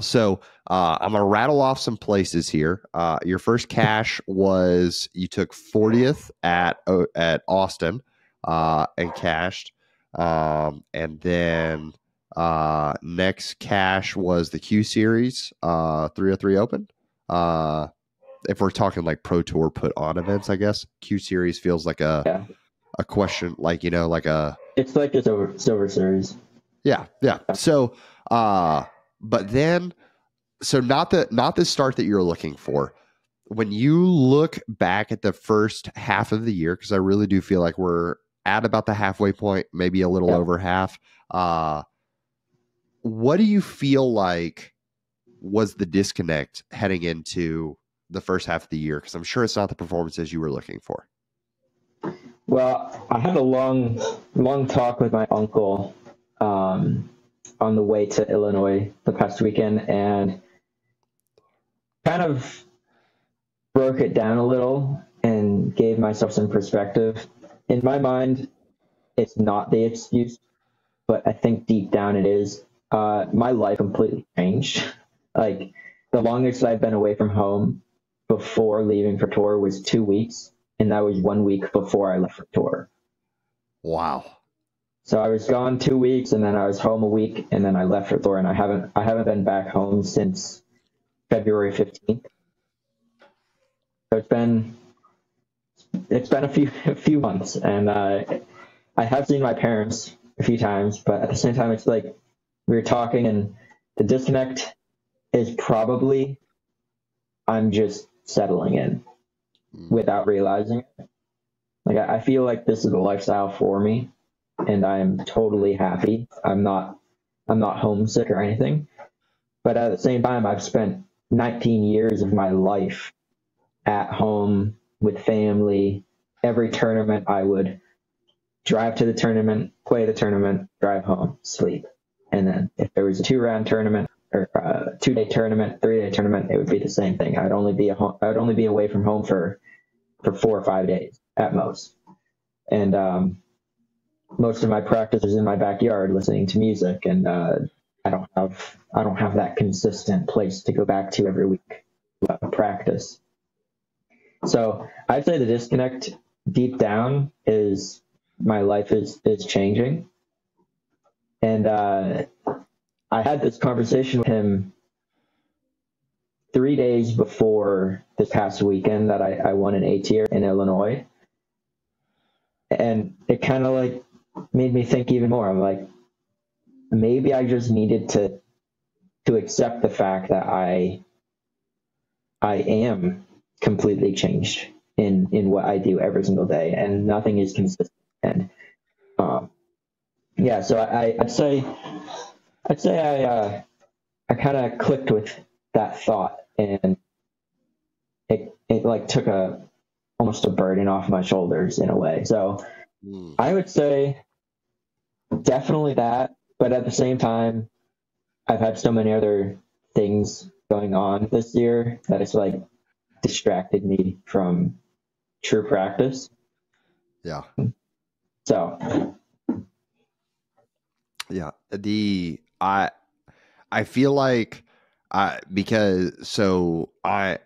So uh, I'm going to rattle off some places here. Uh, your first cash was you took fortieth at at Austin uh, and cashed. Um, and then uh, next cash was the Q Series uh, three oh three Open. Uh, if we're talking like Pro Tour put on events, I guess Q Series feels like a yeah. a question, like, you know, like a... It's like a silver, silver series. Yeah, yeah. So... Uh, But then, so not the, not the start that you're looking for. When you look back at the first half of the year, because I really do feel like we're at about the halfway point, maybe a little yeah. over half. Uh, what do you feel like was the disconnect heading into the first half of the year? Because I'm sure it's not the performances you were looking for. Well, I had a long, long talk with my uncle, um, on the way to Illinois the past weekend, and kind of broke it down a little and gave myself some perspective. In my mind, it's not the excuse, but I think deep down it is. Uh, my life completely changed. Like, the longest I've been away from home before leaving for tour was two weeks, and that was one week before I left for tour. Wow. So I was gone two weeks, and then I was home a week, and then I left for Thor, and I haven't I haven't been back home since February fifteenth. So it's been it's been a few a few months, and uh, I have seen my parents a few times, but at the same time, it's like we were talking, and the disconnect is probably I'm just settling in without realizing it. Like I, I feel like this is a lifestyle for me. And I'm totally happy. I'm not, I'm not homesick or anything, but at the same time, I've spent nineteen years of my life at home with family. Every tournament I would drive to the tournament, play the tournament, drive home, sleep. And then if there was a two round tournament, or uh, two day tournament, three day tournament, it would be the same thing. I'd only be a home, I'd only be away from home for for four or five days at most. And um, most of my practice is in my backyard, listening to music, and uh, I don't have I don't have that consistent place to go back to every week to practice. So I'd say the disconnect deep down is my life is is changing. And uh, I had this conversation with him three days before this past weekend that I, I won an A-tier in Illinois. And it kind of like made me think even more. I'm like, maybe I just needed to to accept the fact that I I am completely changed in, in what I do every single day, and nothing is consistent. And um, yeah, so I, I'd say I'd say I uh, I kind of clicked with that thought, and it it like took a almost a burden off my shoulders in a way. So mm. I would say definitely that, but at the same time, I've had so many other things going on this year that it's like distracted me from true practice. Yeah. So. Yeah. The, I, I feel like I, because so I,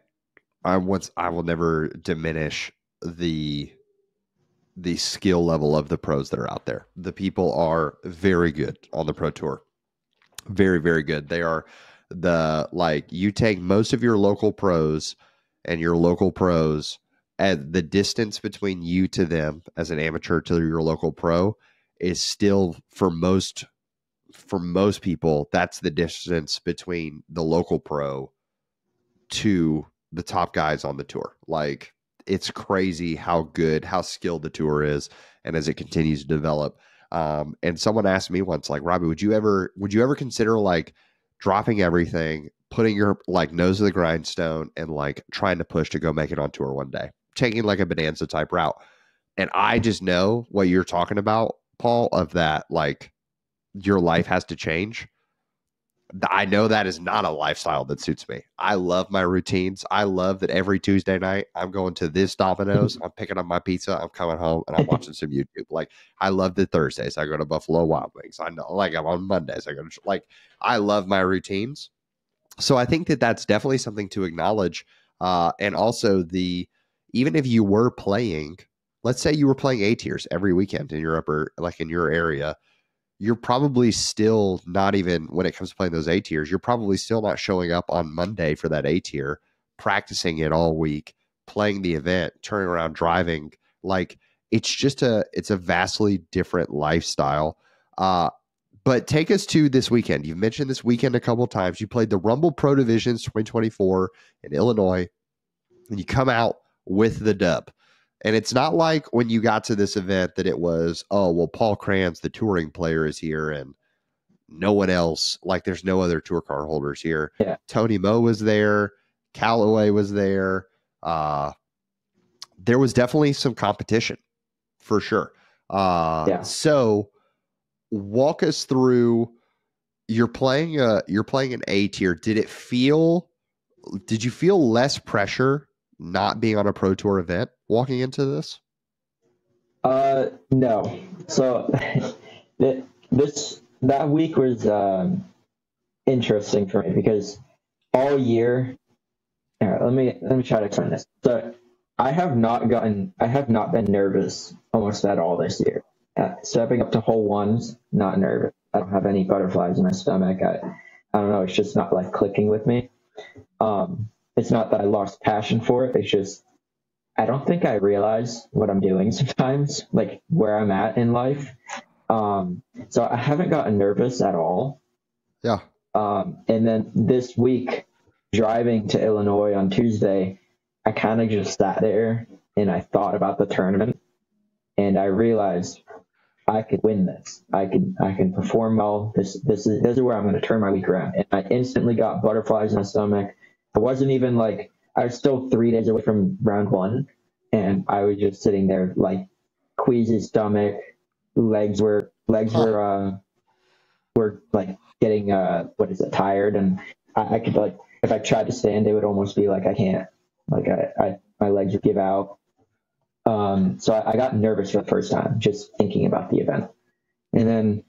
I once, I will never diminish the, the skill level of the pros that are out there. The people are very good on the pro tour. Very, very good. They are the, like you take most of your local pros and your local pros and the distance between you to them as an amateur to your local pro is still for most, for most people, that's the distance between the local pro to the top guys on the tour. Like it's crazy how good, how skilled the tour is. And as it continues to develop, um, and someone asked me once, like, Robbie, would you ever, would you ever consider like dropping everything, putting your like nose to the grindstone and like trying to push to go make it on tour one day, taking like a Bonanza type route? And I just know what you're talking about, Paul, of that, like your life has to change. I know that is not a lifestyle that suits me. I love my routines. I love that every Tuesday night I'm going to this Domino's, I'm picking up my pizza, I'm coming home and I'm watching some YouTube. Like I love the Thursdays I go to Buffalo Wild Wings. I know, like I'm on Mondays I go to, like I love my routines. So I think that that's definitely something to acknowledge. Uh, and also the, even if you were playing, let's say you were playing A tiers every weekend in your upper, like in your area, you're probably still not even, when it comes to playing those A tiers, you're probably still not showing up on Monday for that A tier, practicing it all week, playing the event, turning around, driving. Like it's just a, it's a vastly different lifestyle. Uh, But take us to this weekend. You've mentioned this weekend a couple of times. You played the Rumble Pro Divisions twenty twenty-four in Illinois, and you come out with the dub. And it's not like when you got to this event that it was, oh, well, Paul Krans, the touring player, is here, and no one else. Like, there's no other tour card holders here. Yeah. Tony Moe was there. Calloway was there. Uh, there was definitely some competition, for sure. Uh, yeah. So... walk us through, you're playing a, you're playing an A tier. Did it feel, did you feel less pressure not being on a pro tour event walking into this? Uh, no. So this, that week was, um, interesting for me because all year, all right, let me, let me try to explain this. So I have not gotten, I have not been nervous almost at all this year. Uh, stepping up to hole ones, not nervous. I don't have any butterflies in my stomach. I, I don't know. It's just not like clicking with me. Um, it's not that I lost passion for it. It's just, I don't think I realize what I'm doing sometimes, like where I'm at in life. Um, so I haven't gotten nervous at all. Yeah. Um, and then this week driving to Illinois on Tuesday, I kind of just sat there and I thought about the tournament and I realized I could win this. I can, I can perform well. This, this is, this is where I'm going to turn my week around. And I instantly got butterflies in my stomach. I wasn't even like, I was still three days away from round one. And I was just sitting there like queasy stomach, legs were, legs were, uh, were like getting uh what is it tired, and I, I could like if I tried to stand, they would almost be like I can't, like I, I my legs would give out. Um, so I, I got nervous for the first time just thinking about the event, and then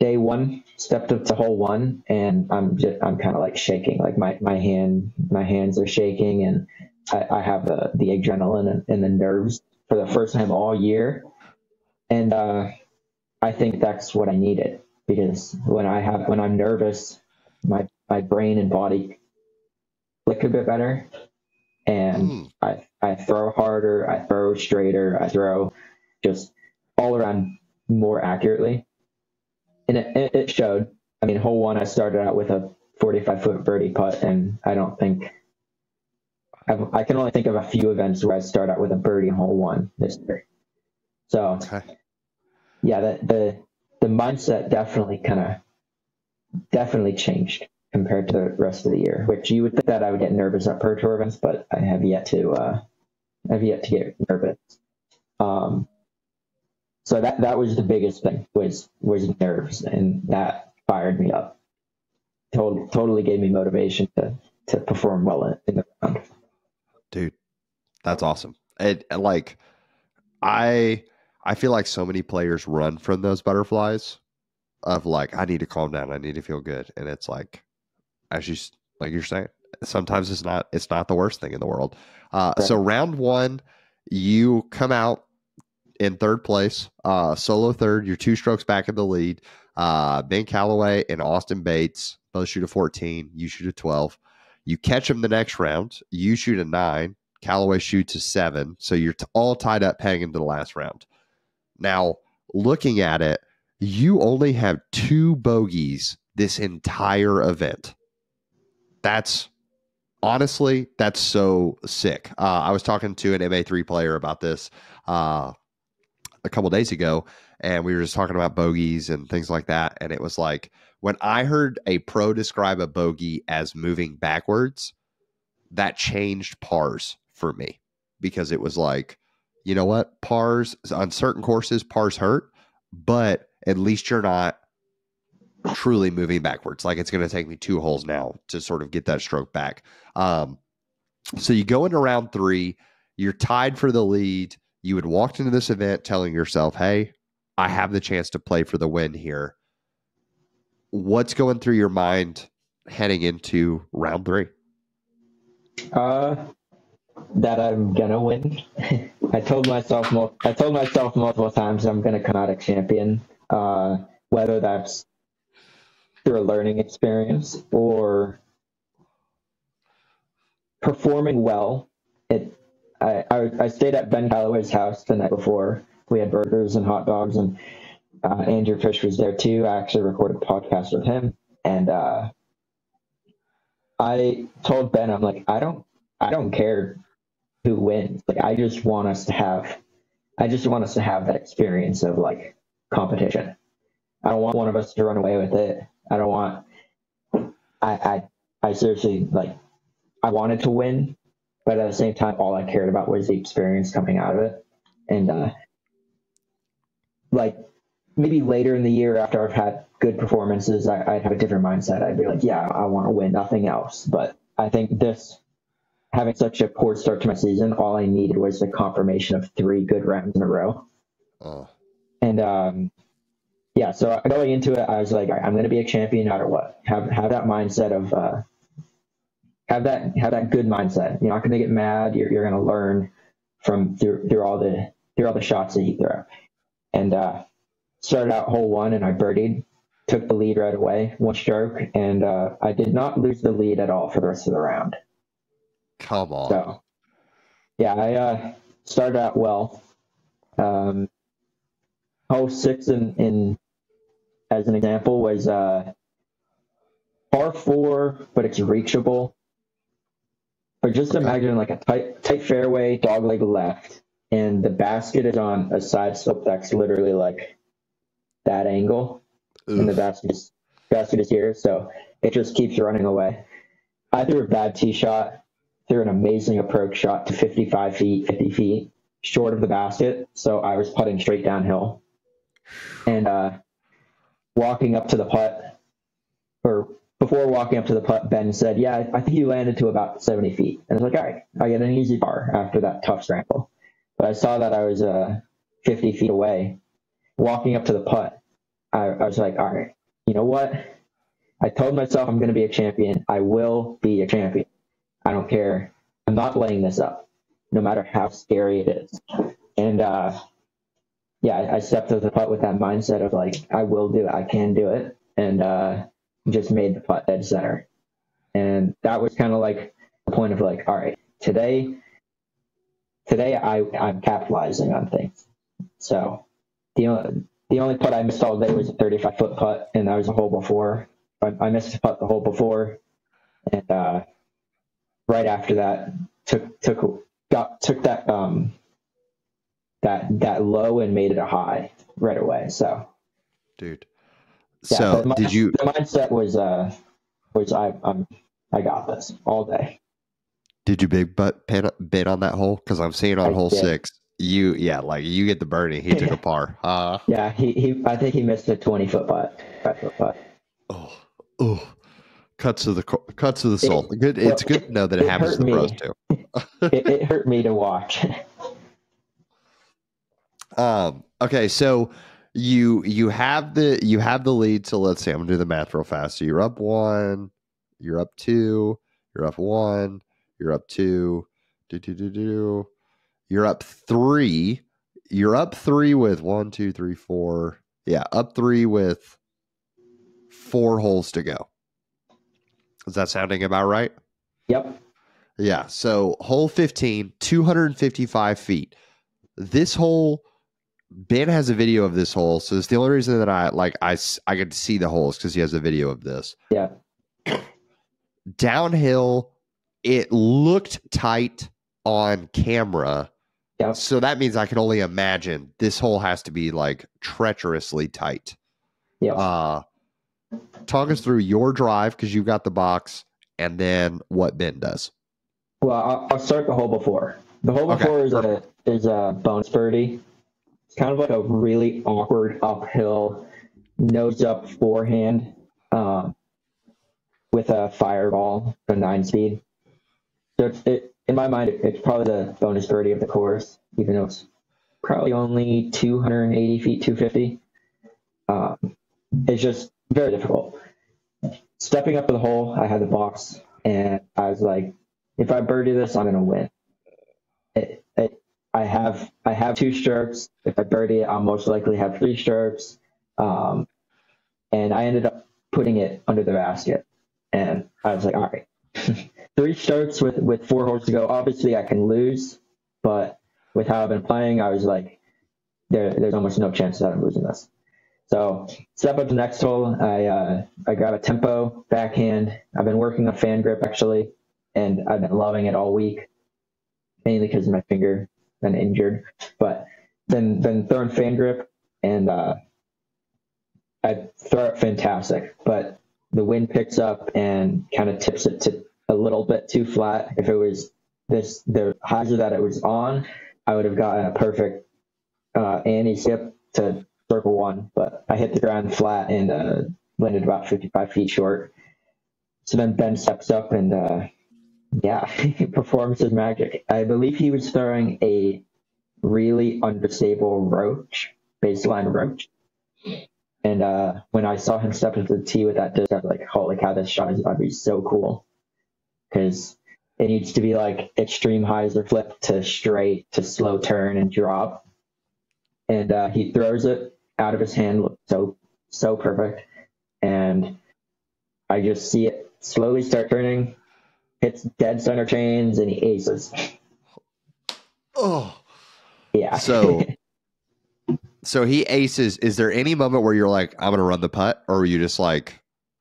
day one stepped up to hole one, and I'm just I'm kind of like shaking, like my my hand my hands are shaking, and I, I have the the adrenaline and, and the nerves for the first time all year, and uh, I think that's what I needed, because when I have when I'm nervous, my my brain and body click a bit better. And mm. I, I throw harder, I throw straighter, I throw just all around more accurately. And it, it showed. I mean, hole one, I started out with a forty-five foot birdie putt, and I don't think I've, I can only think of a few events where I start out with a birdie in hole one this year. So, okay. yeah, the, the, the mindset definitely kind of definitely changed compared to the rest of the year, which you would think that I would get nervous at Pro Tour events, but I have yet to, uh, I've yet to get nervous. Um, so that, that was the biggest thing was, was nerves, and that fired me up. Total, totally gave me motivation to, to perform well in the round. Dude, that's awesome. It like, I, I feel like so many players run from those butterflies of like, I need to calm down, I need to feel good. And it's like, as you like you're saying, sometimes it's not it's not the worst thing in the world. Uh, right. So round one, you come out in third place, uh, solo third. You're two strokes back in the lead. Uh, Ben Calloway and Austin Bates both shoot a fourteen. You shoot a twelve. You catch them the next round. You shoot a nine. Calloway shoots a seven. So you're t- all tied up heading into the last round. Now looking at it, you only have two bogeys this entire event. That's honestly, that's so sick. Uh, I was talking to an M A three player about this uh, a couple of days ago, and we were just talking about bogeys and things like that. And it was like, when I heard a pro describe a bogey as moving backwards, that changed pars for me, because it was like, you know what? Pars on certain courses, pars hurt, but at least you're not truly moving backwards. Like, it's going to take me two holes now to sort of get that stroke back. Um, so you go into round three, you're tied for the lead. You had walked into this event telling yourself, hey, I have the chance to play for the win here. What's going through your mind heading into round three? Uh, that I'm going to win. I told myself, mo- I told myself multiple times I'm going to come out a champion, uh, whether that's through a learning experience or performing well. It, I, I, I stayed at Ben Calloway's house the night before. We had burgers and hot dogs, and uh, Andrew Fish was there too. I actually recorded a podcast with him, and uh, I told Ben, I'm like, I don't, I don't care who wins. Like, I just want us to have, I just want us to have that experience of like competition. I don't want one of us to run away with it. I don't want, I, I, I seriously, like, I wanted to win, but at the same time, all I cared about was the experience coming out of it. And, uh, like, maybe later in the year after I've had good performances, I, I'd have a different mindset. I'd be like, yeah, I want to win, nothing else. But I think this, having such a poor start to my season, all I needed was the confirmation of three good rounds in a row. Oh. And, um, yeah, so going into it, I was like, I'm going to be a champion no matter what. Have have that mindset of uh, have that have that good mindset. You're not going to get mad. You're you're going to learn from through through all the through all the shots that you throw. And uh, started out hole one, and I birdied, took the lead right away, one stroke, and uh, I did not lose the lead at all for the rest of the round. Come on. So yeah, I uh, started out well. Um, hole six in in. as an example, was uh, par four, but it's reachable. But just imagine like a tight, tight fairway, dogleg left, and the basket is on a side slope that's literally like that angle, Oof. and the basket is, basket is here, so it just keeps running away. I threw a bad tee shot, threw an amazing approach shot to fifty-five feet, fifty feet, short of the basket, so I was putting straight downhill. And, uh, walking up to the putt, or before walking up to the putt, Ben said, yeah, I think he landed to about seventy feet. And I was like, all right, I get an easy par after that tough scramble. But I saw that I was uh, fifty feet away. Walking up to the putt, I, I was like, all right, you know what? I told myself I'm going to be a champion. I will be a champion. I don't care. I'm not laying this up, no matter how scary it is. And uh, yeah, I, I stepped to the putt with that mindset of like, I will do it. I can do it. And uh, just made the putt dead center. And that was kind of like the point of like, all right, today, today I, I'm capitalizing on things. So the only, the only putt I missed all day was a thirty-five foot putt. And that was a hole before. I, I missed a putt the hole before. And uh, right after that, took, took, got, took that, um, that, that low and made it a high right away. So, dude, yeah, so my, did you, the mindset was, uh, was I, um, I got this all day. Did you big butt pin, bid on that hole? Cause I'm seeing on I hole did. six, you, yeah, like you get the birdie. He took a par. Uh, yeah. He, he, I think he missed a twenty foot putt. Foot putt. Oh, oh, cuts to the, cuts to the soul. It, good. It's well, good to know that it, it happens to the pros too. it, it hurt me to watch. Um, okay. So you, you have the, you have the lead. So let's see, I'm gonna do the math real fast. So you're up one, you're up two, you're up one, you're up two, do, do, do, do. You're up three, you're up three with one, two, three, four. Yeah. Up three with four holes to go. Is that sounding about right? Yep. Yeah. So hole fifteen, two hundred fifty-five feet. This hole, Ben has a video of this hole, so it's the only reason that I like I I get to see the holes because he has a video of this. Yeah. Downhill, it looked tight on camera. Yeah. So that means I can only imagine this hole has to be like treacherously tight. Yeah. Uh, talk us through your drive because you've got the box, and then what Ben does. Well, I'll, I'll start the hole before. The hole before okay, is perfect. a. is a bonus birdie. It's kind of like a really awkward uphill nose up forehand um, with a fireball, a nine speed. So it's, it, in my mind, it's probably the bonus birdie of the course, even though it's probably only two hundred eighty feet, two hundred fifty. Um, it's just very difficult. Stepping up to the hole, I had the box, and I was like, if I birdie this, I'm going to win. It, it, I have I have two strokes. If I birdie it, I'll most likely have three strokes. Um, and I ended up putting it under the basket. And I was like, all right, three strokes with, with four holes to go. Obviously, I can lose. But with how I've been playing, I was like, there, there's almost no chance that I'm losing this. So step up to the next hole. I, uh, I grab a tempo backhand. I've been working on fan grip, actually. And I've been loving it all week, mainly because of my finger. Been injured, but then then throwing fan grip, and uh, I throw it fantastic. But the wind picks up and kind of tips it to a little bit too flat. If it was this the hyzer that it was on, I would have gotten a perfect uh, ante skip to circle one. But I hit the ground flat and uh, landed about fifty-five feet short. So then Ben steps up and. Uh, Yeah, he performs his magic. I believe he was throwing a really understable roach, baseline roach. And uh, when I saw him step into the tee with that disc, I was like, holy cow, this shot is about to be so cool. Because it needs to be like extreme hyzer flip to straight to slow turn and drop. And uh, he throws it out of his hand, looked so, so perfect. And I just see it slowly start turning. Hits dead center chains and he aces. Oh, yeah. So, so he aces. Is there any moment where you're like, I'm gonna run the putt, or are you just like,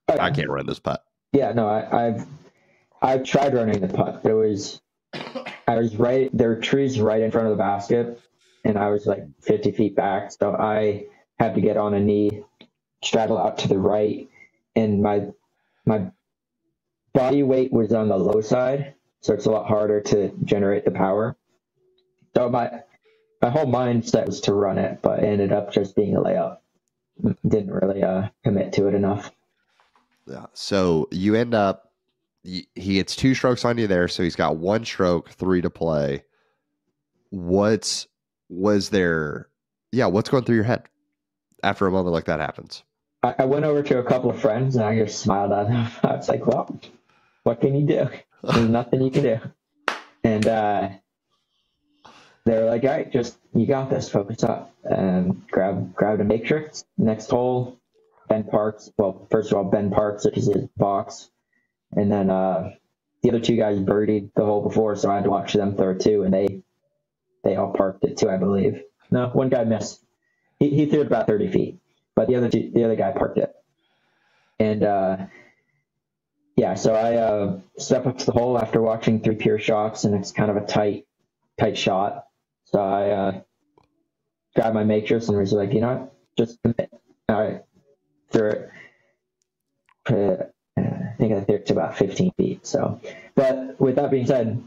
okay, I can't run this putt? Yeah, no, I, I've I've tried running the putt. There was, I was right. There were trees right in front of the basket, and I was like fifty feet back, so I had to get on a knee, straddle out to the right, and my my. body weight was on the low side, so it's a lot harder to generate the power. So my my whole mindset was to run it, but it ended up just being a layup. didn't really uh, commit to it enough. Yeah. So you end up, he gets two strokes on you there. So he's got one stroke, three to play. What's, was there, yeah, what's going through your head after a moment like that happens? I, I went over to a couple of friends and I just smiled at them. I was like, well, what can you do? There's nothing you can do. And uh, they were like, all right, just, you got this, focus up. And grab, grab a Matrix. Next hole, Ben Parks. Well, first of all, Ben Parks, which is his box. And then uh, the other two guys birdied the hole before, so I had to watch them throw two, and they they all parked it too, I believe. No, one guy missed. He, he threw it about thirty feet, but the other two, the other guy parked it. And uh, yeah, so I uh, step up to the hole after watching three pure shots, and it's kind of a tight, tight shot. So I uh, grabbed my matrix and was like, you know what, just commit. All right, threw it. Put it I think I threw it to about fifteen feet. So, but with that being said,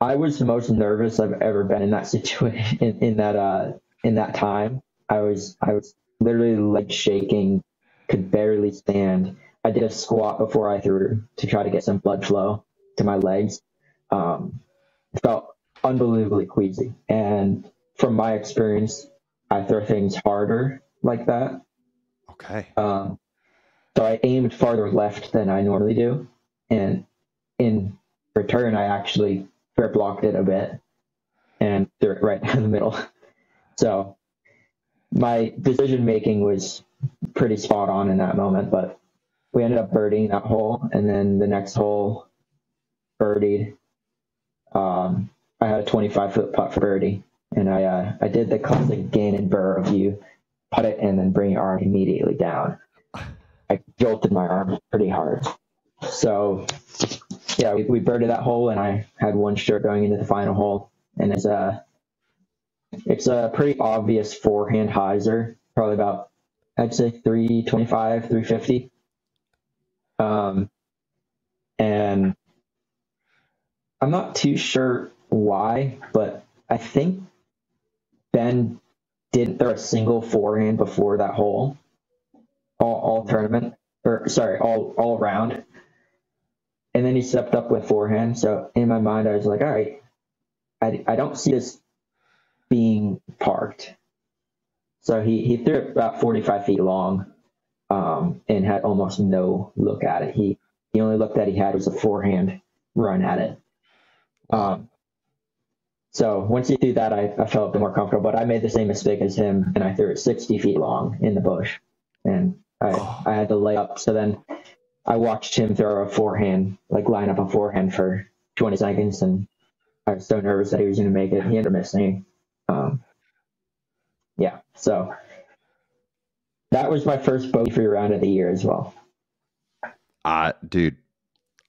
I was the most nervous I've ever been in that situation. In, in that uh, in that time, I was I was literally leg shaking, could barely stand. I did a squat before I threw to try to get some blood flow to my legs. Um, it felt unbelievably queasy, and from my experience, I throw things harder like that. Okay. Um, So I aimed farther left than I normally do, and in return, I actually fair blocked it a bit and threw it right in the middle. So my decision making was pretty spot on in that moment, but we ended up birdieing that hole, and then the next hole birdied. Um, I had a twenty-five foot putt for birdie, and I uh, I did the classic Gannon Burr of you putt it and then bring your arm immediately down. I jolted my arm pretty hard. So, yeah, we, we birded that hole, and I had one stroke going into the final hole. And it's a, it's a pretty obvious forehand hyzer, probably about, I'd say, three twenty-five, three fifty. Um, and I'm not too sure why, but I think Ben didn't throw a single forehand before that hole. All, all tournament, or sorry, all all round, and then he stepped up with forehand. So in my mind, I was like, all right, I, I don't see this being parked. So he, he threw it about forty-five feet long, um, and had almost no look at it. He the only look that he had was a forehand run at it. Um, so once he threw that, I, I felt a bit more comfortable. But I made the same mistake as him, and I threw it sixty feet long in the bush, and I, oh. I had to lay up. So then I watched him throw a forehand, like line up a forehand for twenty seconds. And I was so nervous that he was going to make it. He ended up missing. Um, yeah. So that was my first bogey-free round of the year as well. Uh, dude,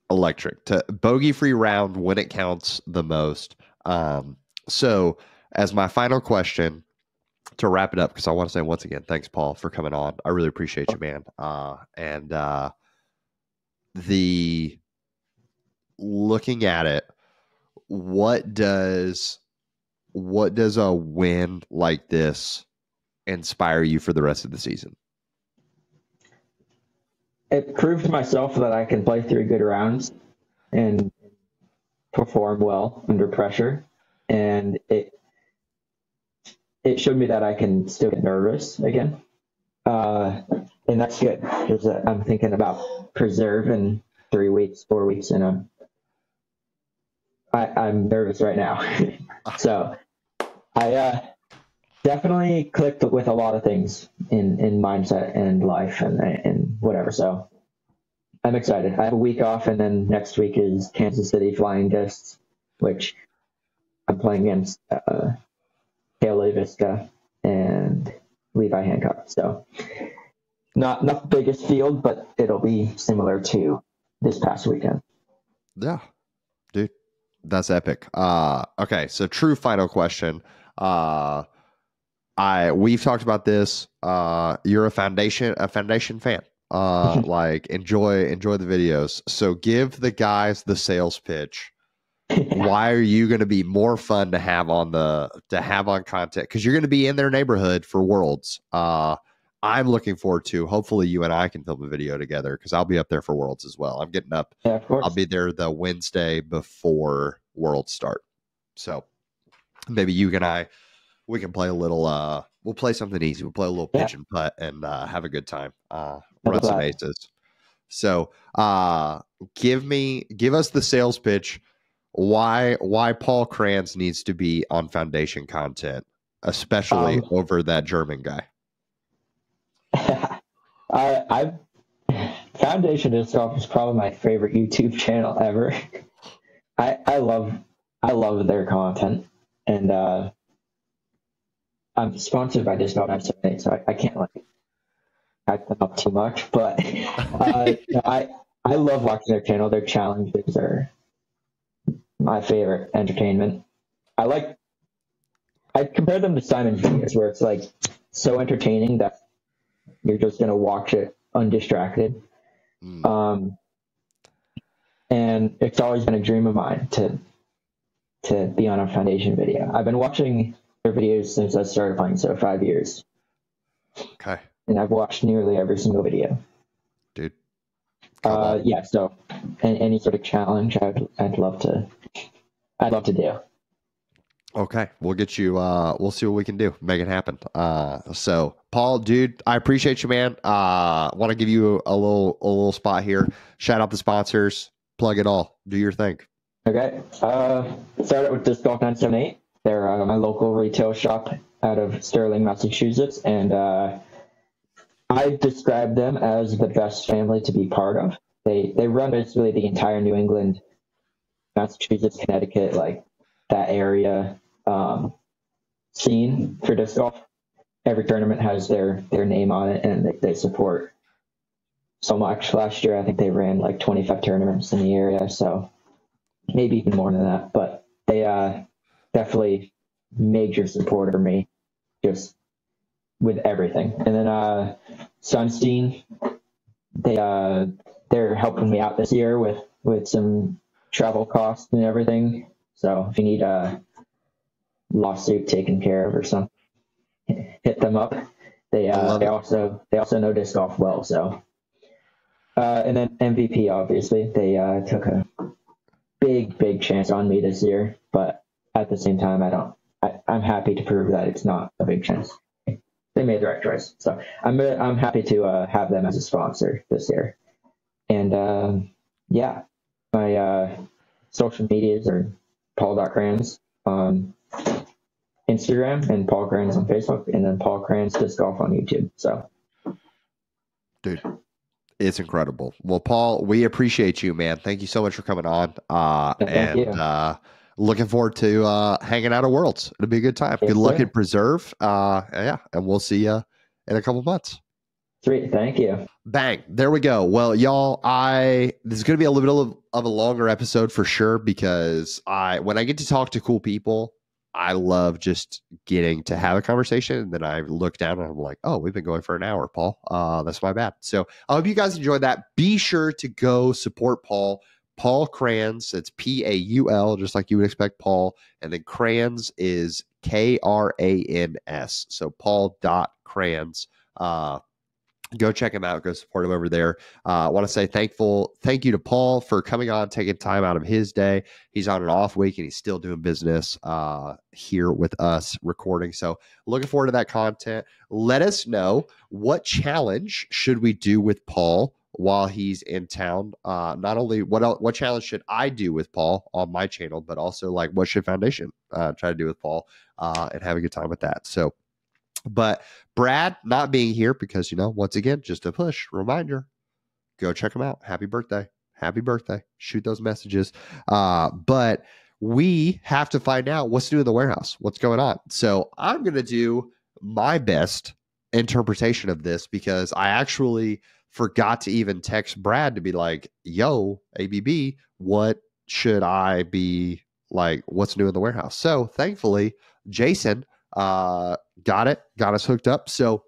electric. To bogey-free round when it counts the most. Um, so as my final question, to wrap it up, because I want to say once again, thanks, Paul, for coming on. I really appreciate you, man. Uh, and uh, the looking at it, what does what does a win like this inspire you for the rest of the season? It proved to myself that I can play three good rounds and perform well under pressure, and it. It showed me that I can still get nervous again. Uh, and that's good, because I'm thinking about preserve in three weeks, four weeks, and I'm, I, I'm nervous right now. So I uh, definitely clicked with a lot of things in, in mindset and life and, and whatever. So I'm excited. I have a week off, and then next week is Kansas City Flying Discs, which I'm playing against uh, – Yellow Rose and Levi Hancock. So not not the biggest field, but it'll be similar to this past weekend. Yeah. Dude, that's epic. Uh, okay, so true final question. Uh, I we've talked about this. Uh, you're a foundation a foundation fan. Uh, like enjoy enjoy the videos. So give the guys the sales pitch. Why are you going to be more fun to have on the to have on content? Because you're going to be in their neighborhood for Worlds. Uh, I'm looking forward to, hopefully you and I can film a video together, because I'll be up there for Worlds as well. I'm getting up. Yeah, of course. I'll be there the Wednesday before Worlds start. So maybe you and I, we can play a little, uh, we'll play something easy. We'll play a little yeah. pitch and putt and uh, have a good time. Uh, run some aces. So uh, give me, give us the sales pitch. Why, why Paul Krans needs to be on Foundation content, especially um, over that German guy. I, I Foundation Disc Golf is probably my favorite YouTube channel ever. I I love I love their content, and uh, I'm sponsored by Disc Golf today, so I, I can't like hype them up too much. But uh, no, I I love watching their channel. Their challenges are my favorite entertainment. I like I compare them to Simon videos, where it's like so entertaining that you're just going to watch it undistracted. Mm. Um, and it's always been a dream of mine to, to be on a Foundation video. I've been watching their videos since I started playing, so five years. Okay. And I've watched nearly every single video. Dude. Come uh, on. Yeah. So any, any sort of challenge I'd, I'd love to, I'd love to do. Okay, we'll get you, uh, we'll see what we can do, make it happen. Uh, so Paul, dude, I appreciate you, man. Uh, want to give you a little, a little spot here. Shout out the sponsors, plug it all, do your thing. Okay. Uh, start out with Disc Golf nine seventy-eight. They're uh, my local retail shop out of Sterling, Massachusetts. And, uh, I describe them as the best family to be part of. They, they run basically the entire New England, Massachusetts, Connecticut, like that area. Um, scene for disc golf. Every tournament has their their name on it, and they, they support so much. Last year, I think they ran like twenty-five tournaments in the area, so maybe even more than that. But they uh, definitely major supporter me, just with everything. And then uh, Sunstein, they uh, they're helping me out this year with with some travel costs and everything. So if you need a uh, lawsuit taken care of or something, hit them up. They uh, they it. also they also know disc golf well. So uh, and then M V P, obviously, they uh, took a big big chance on me this year, but at the same time, I don't. I, I'm happy to prove that it's not a big chance. They made the right choice. So I'm I'm happy to uh, have them as a sponsor this year. And uh, yeah, my uh, social medias are Paul dot Krans on Instagram and Paul Krans on Facebook, and then Paul Krans Disc Golf on YouTube. So, dude, it's incredible. Well, Paul, we appreciate you, man. Thank you so much for coming on. Uh, yeah, and you. uh, looking forward to uh, hanging out at Worlds. It'll be a good time. Yes, good luck at Preserve. Uh, yeah, and we'll see you in a couple months. Sweet. Thank you. Bang. There we go. Well, y'all, I this is going to be a little bit of, of a longer episode for sure, because I when I get to talk to cool people, I love just getting to have a conversation. And then I look down and I'm like, oh, we've been going for an hour, Paul. Uh, that's my bad. So I hope you guys enjoyed that. Be sure to go support Paul. Paul Krans. It's P A U L, just like you would expect Paul. And then Krans is K R A N S. So Paul dot Krans. Uh, Go check him out. Go support him over there. Uh, I want to say thankful, thank you to Paul for coming on, taking time out of his day. He's on an off week and he's still doing business uh, here with us recording. So looking forward to that content. Let us know, what challenge should we do with Paul while he's in town? Uh, not only what else, what challenge should I do with Paul on my channel, but also like what should Foundation uh, try to do with Paul uh, and have a good time with that. So. But Brad not being here because, you know, once again, just a push reminder, go check him out. Happy birthday. Happy birthday. Shoot those messages. Uh, but we have to find out what's new in the warehouse. What's going on? So I'm going to do my best interpretation of this, because I actually forgot to even text Brad to be like, yo, A B B, what should I be like? What's new in the warehouse? So thankfully, Jason uh got it got us hooked up. So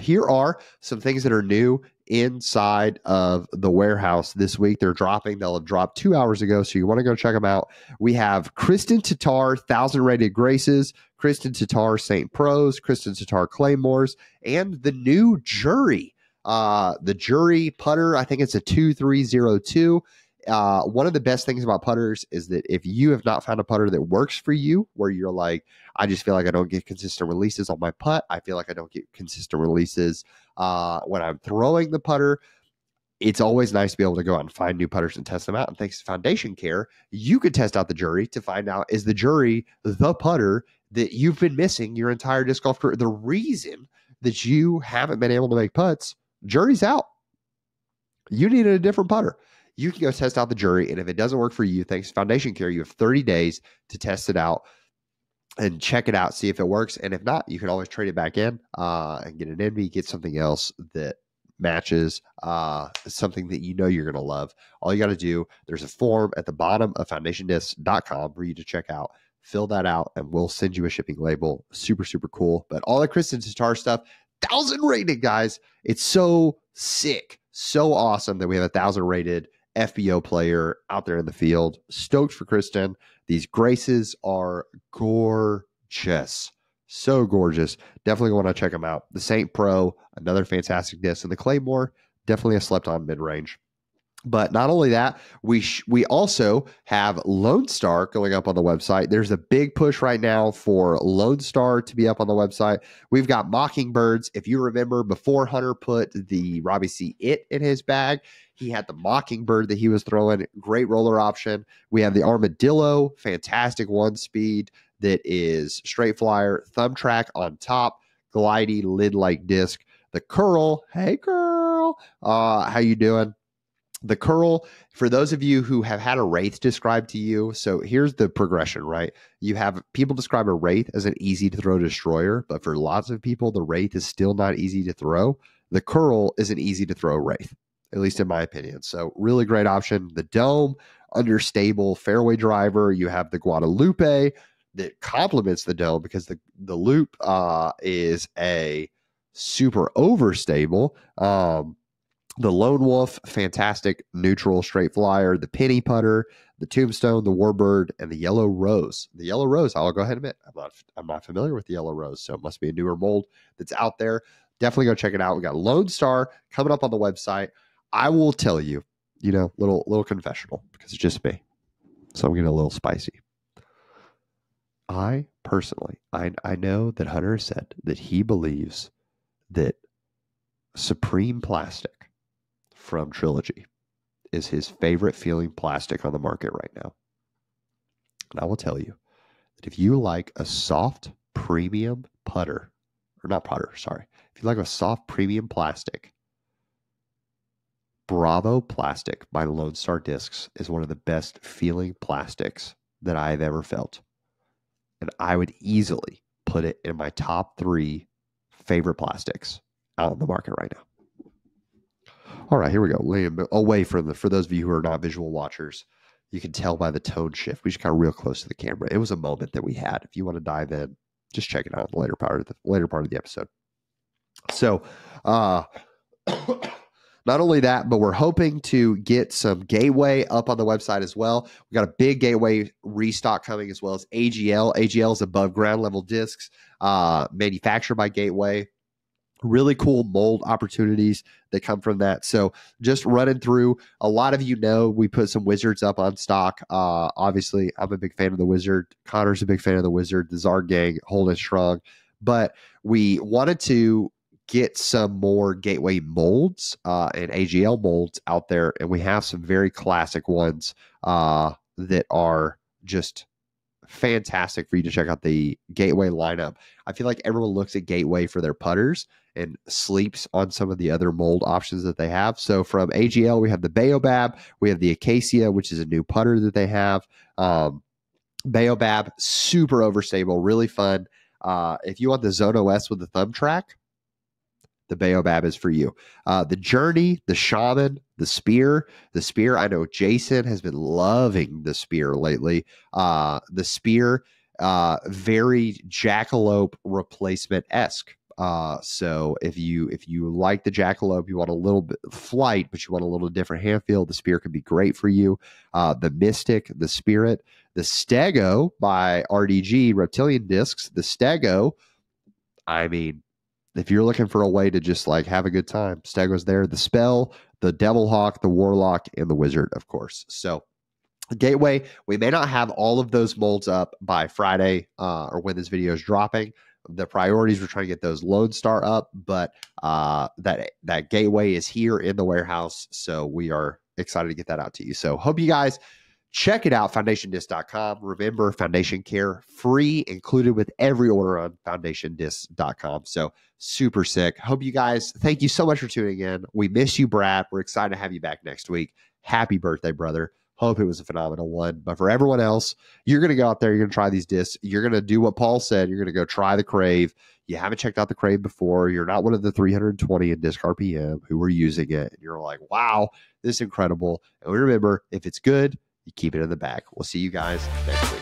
here are some things that are new inside of the warehouse this week. They're dropping. They'll have dropped two hours ago, so you want to go check them out. We have Kristen Tatar, one thousand Rated Graces, Kristen Tatar, Saint Pros, Kristen Tatar, Claymores, and the new Jury. Uh, the Jury putter, I think it's a two three zero two. Uh, one of the best things about putters is that if you have not found a putter that works for you, where you're like, I just feel like I don't get consistent releases on my putt. I feel like I don't get consistent releases uh, when I'm throwing the putter. It's always nice to be able to go out and find new putters and test them out. And thanks to Foundation Care, you could test out the Jury to find out, is the Jury the putter that you've been missing your entire disc golf career? The reason that you haven't been able to make putts, Jury's out. You needed a different putter. You can go test out the Jury, and if it doesn't work for you, thanks to Foundation Care, you have thirty days to test it out and check it out, see if it works. And if not, you can always trade it back in uh, and get an Envy, get something else that matches, uh, something that you know you're going to love. All you got to do, there's a form at the bottom of foundation discs dot com for you to check out. Fill that out, and we'll send you a shipping label. Super, super cool. But all the Kristen Tatar stuff, one thousand rated, guys. It's so sick, so awesome that we have a one thousand rated F B O player out there in the field. Stoked for Kristen. These Graces are gorgeous. So gorgeous. Definitely want to check them out. The Saint Pro, another fantastic disc. And the Claymore, definitely a slept on mid-range. But not only that, we sh- we also have Lone Star going up on the website. There's a big push right now for Lone Star to be up on the website. We've got Mockingbirds. If you remember, before Hunter put the Robbie C It in his bag, he had the Mockingbird that he was throwing. Great roller option. We have the Armadillo, fantastic one speed that is straight flyer, thumb track on top, glidey lid-like disc. The Curl, hey Curl, uh, how you doing? The Curl, for those of you who have had a Wraith described to you, so here's the progression, right? You have people describe a Wraith as an easy-to-throw destroyer, but for lots of people, the Wraith is still not easy to throw. The Curl is an easy-to-throw Wraith, at least in my opinion. So really great option. The Dome, understable fairway driver. You have the Guadalupe that complements the Dome because the, the loop uh, is a super overstable. Um The Lone Wolf, fantastic neutral straight flyer, the Penny Putter, the Tombstone, the Warbird, and the Yellow Rose. The Yellow Rose, I'll go ahead and admit, I'm not, I'm not familiar with the Yellow Rose, so it must be a newer mold that's out there. Definitely go check it out. We got Lone Star coming up on the website. I will tell you, you know, little little confessional, because it's just me, so I'm getting a little spicy. I personally, I I know that Hunter said that he believes that Supreme Plastic from Trilogy is his favorite feeling plastic on the market right now. And I will tell you that if you like a soft premium putter, or not putter, sorry, if you like a soft premium plastic, Bravo Plastic by Lone Star Discs is one of the best feeling plastics that I have ever felt. And I would easily put it in my top three favorite plastics out on the market right now. All right, here we go. Liam, away from the, for those of you who are not visual watchers, you can tell by the tone shift. We just got real close to the camera. It was a moment that we had. If you want to dive in, just check it out in the later part of the, later part of the episode. So uh, not only that, but we're hoping to get some Gateway up on the website as well. We got a big Gateway restock coming, as well as A G L. A G L is above ground level discs, uh, manufactured by Gateway. Really cool mold opportunities that come from that. So just running through, a lot of you know we put some Wizards up on stock. Uh, obviously, I'm a big fan of the Wizard. Connor's a big fan of the Wizard. The Czar Gang, Hold and Shrug. But we wanted to get some more Gateway molds uh, and A G L molds out there. And we have some very classic ones uh, that are just fantastic for you to check out the Gateway lineup. I feel like everyone looks at Gateway for their putters and sleeps on some of the other mold options that they have. So from A G L, we have the Baobab, we have the Acacia, which is a new putter that they have. Um, Baobab, super overstable, really fun. Uh, if you want the Zone O S with the thumb track, the Baobab is for you. Uh, the Journey, the Shaman, the Spear. The Spear, I know Jason has been loving the Spear lately. Uh, the Spear, uh, very jackalope replacement-esque. Uh, so if you, if you like the jackalope, you want a little bit of flight, but you want a little different hand feel, the spear could be great for you. Uh, the Mystic, the Spirit, the Stego by R D G Reptilian Discs, the Stego. I mean, if you're looking for a way to just like have a good time, Stego's there, the Spell, the Devil Hawk, the Warlock, and the Wizard, of course. So Gateway, we may not have all of those molds up by Friday, uh, or when this video is dropping. The priorities, we're trying to get those Lone Star up, but uh, that that Gateway is here in the warehouse, so we are excited to get that out to you. So hope you guys check it out, foundation disc dot com. Remember, Foundation Care, free, included with every order on foundation disc dot com. So super sick. Hope you guys, thank you so much for tuning in. We miss you, Brad. We're excited to have you back next week. Happy birthday, brother. Hope it was a phenomenal one. But for everyone else, you're going to go out there. You're going to try these discs. You're going to do what Paul said. You're going to go try the Crave. You haven't checked out the Crave before. You're not one of the three hundred twenty in Disc R P M who are using it. And you're like, wow, this is incredible. And remember, if it's good, you keep it in the back. We'll see you guys next week.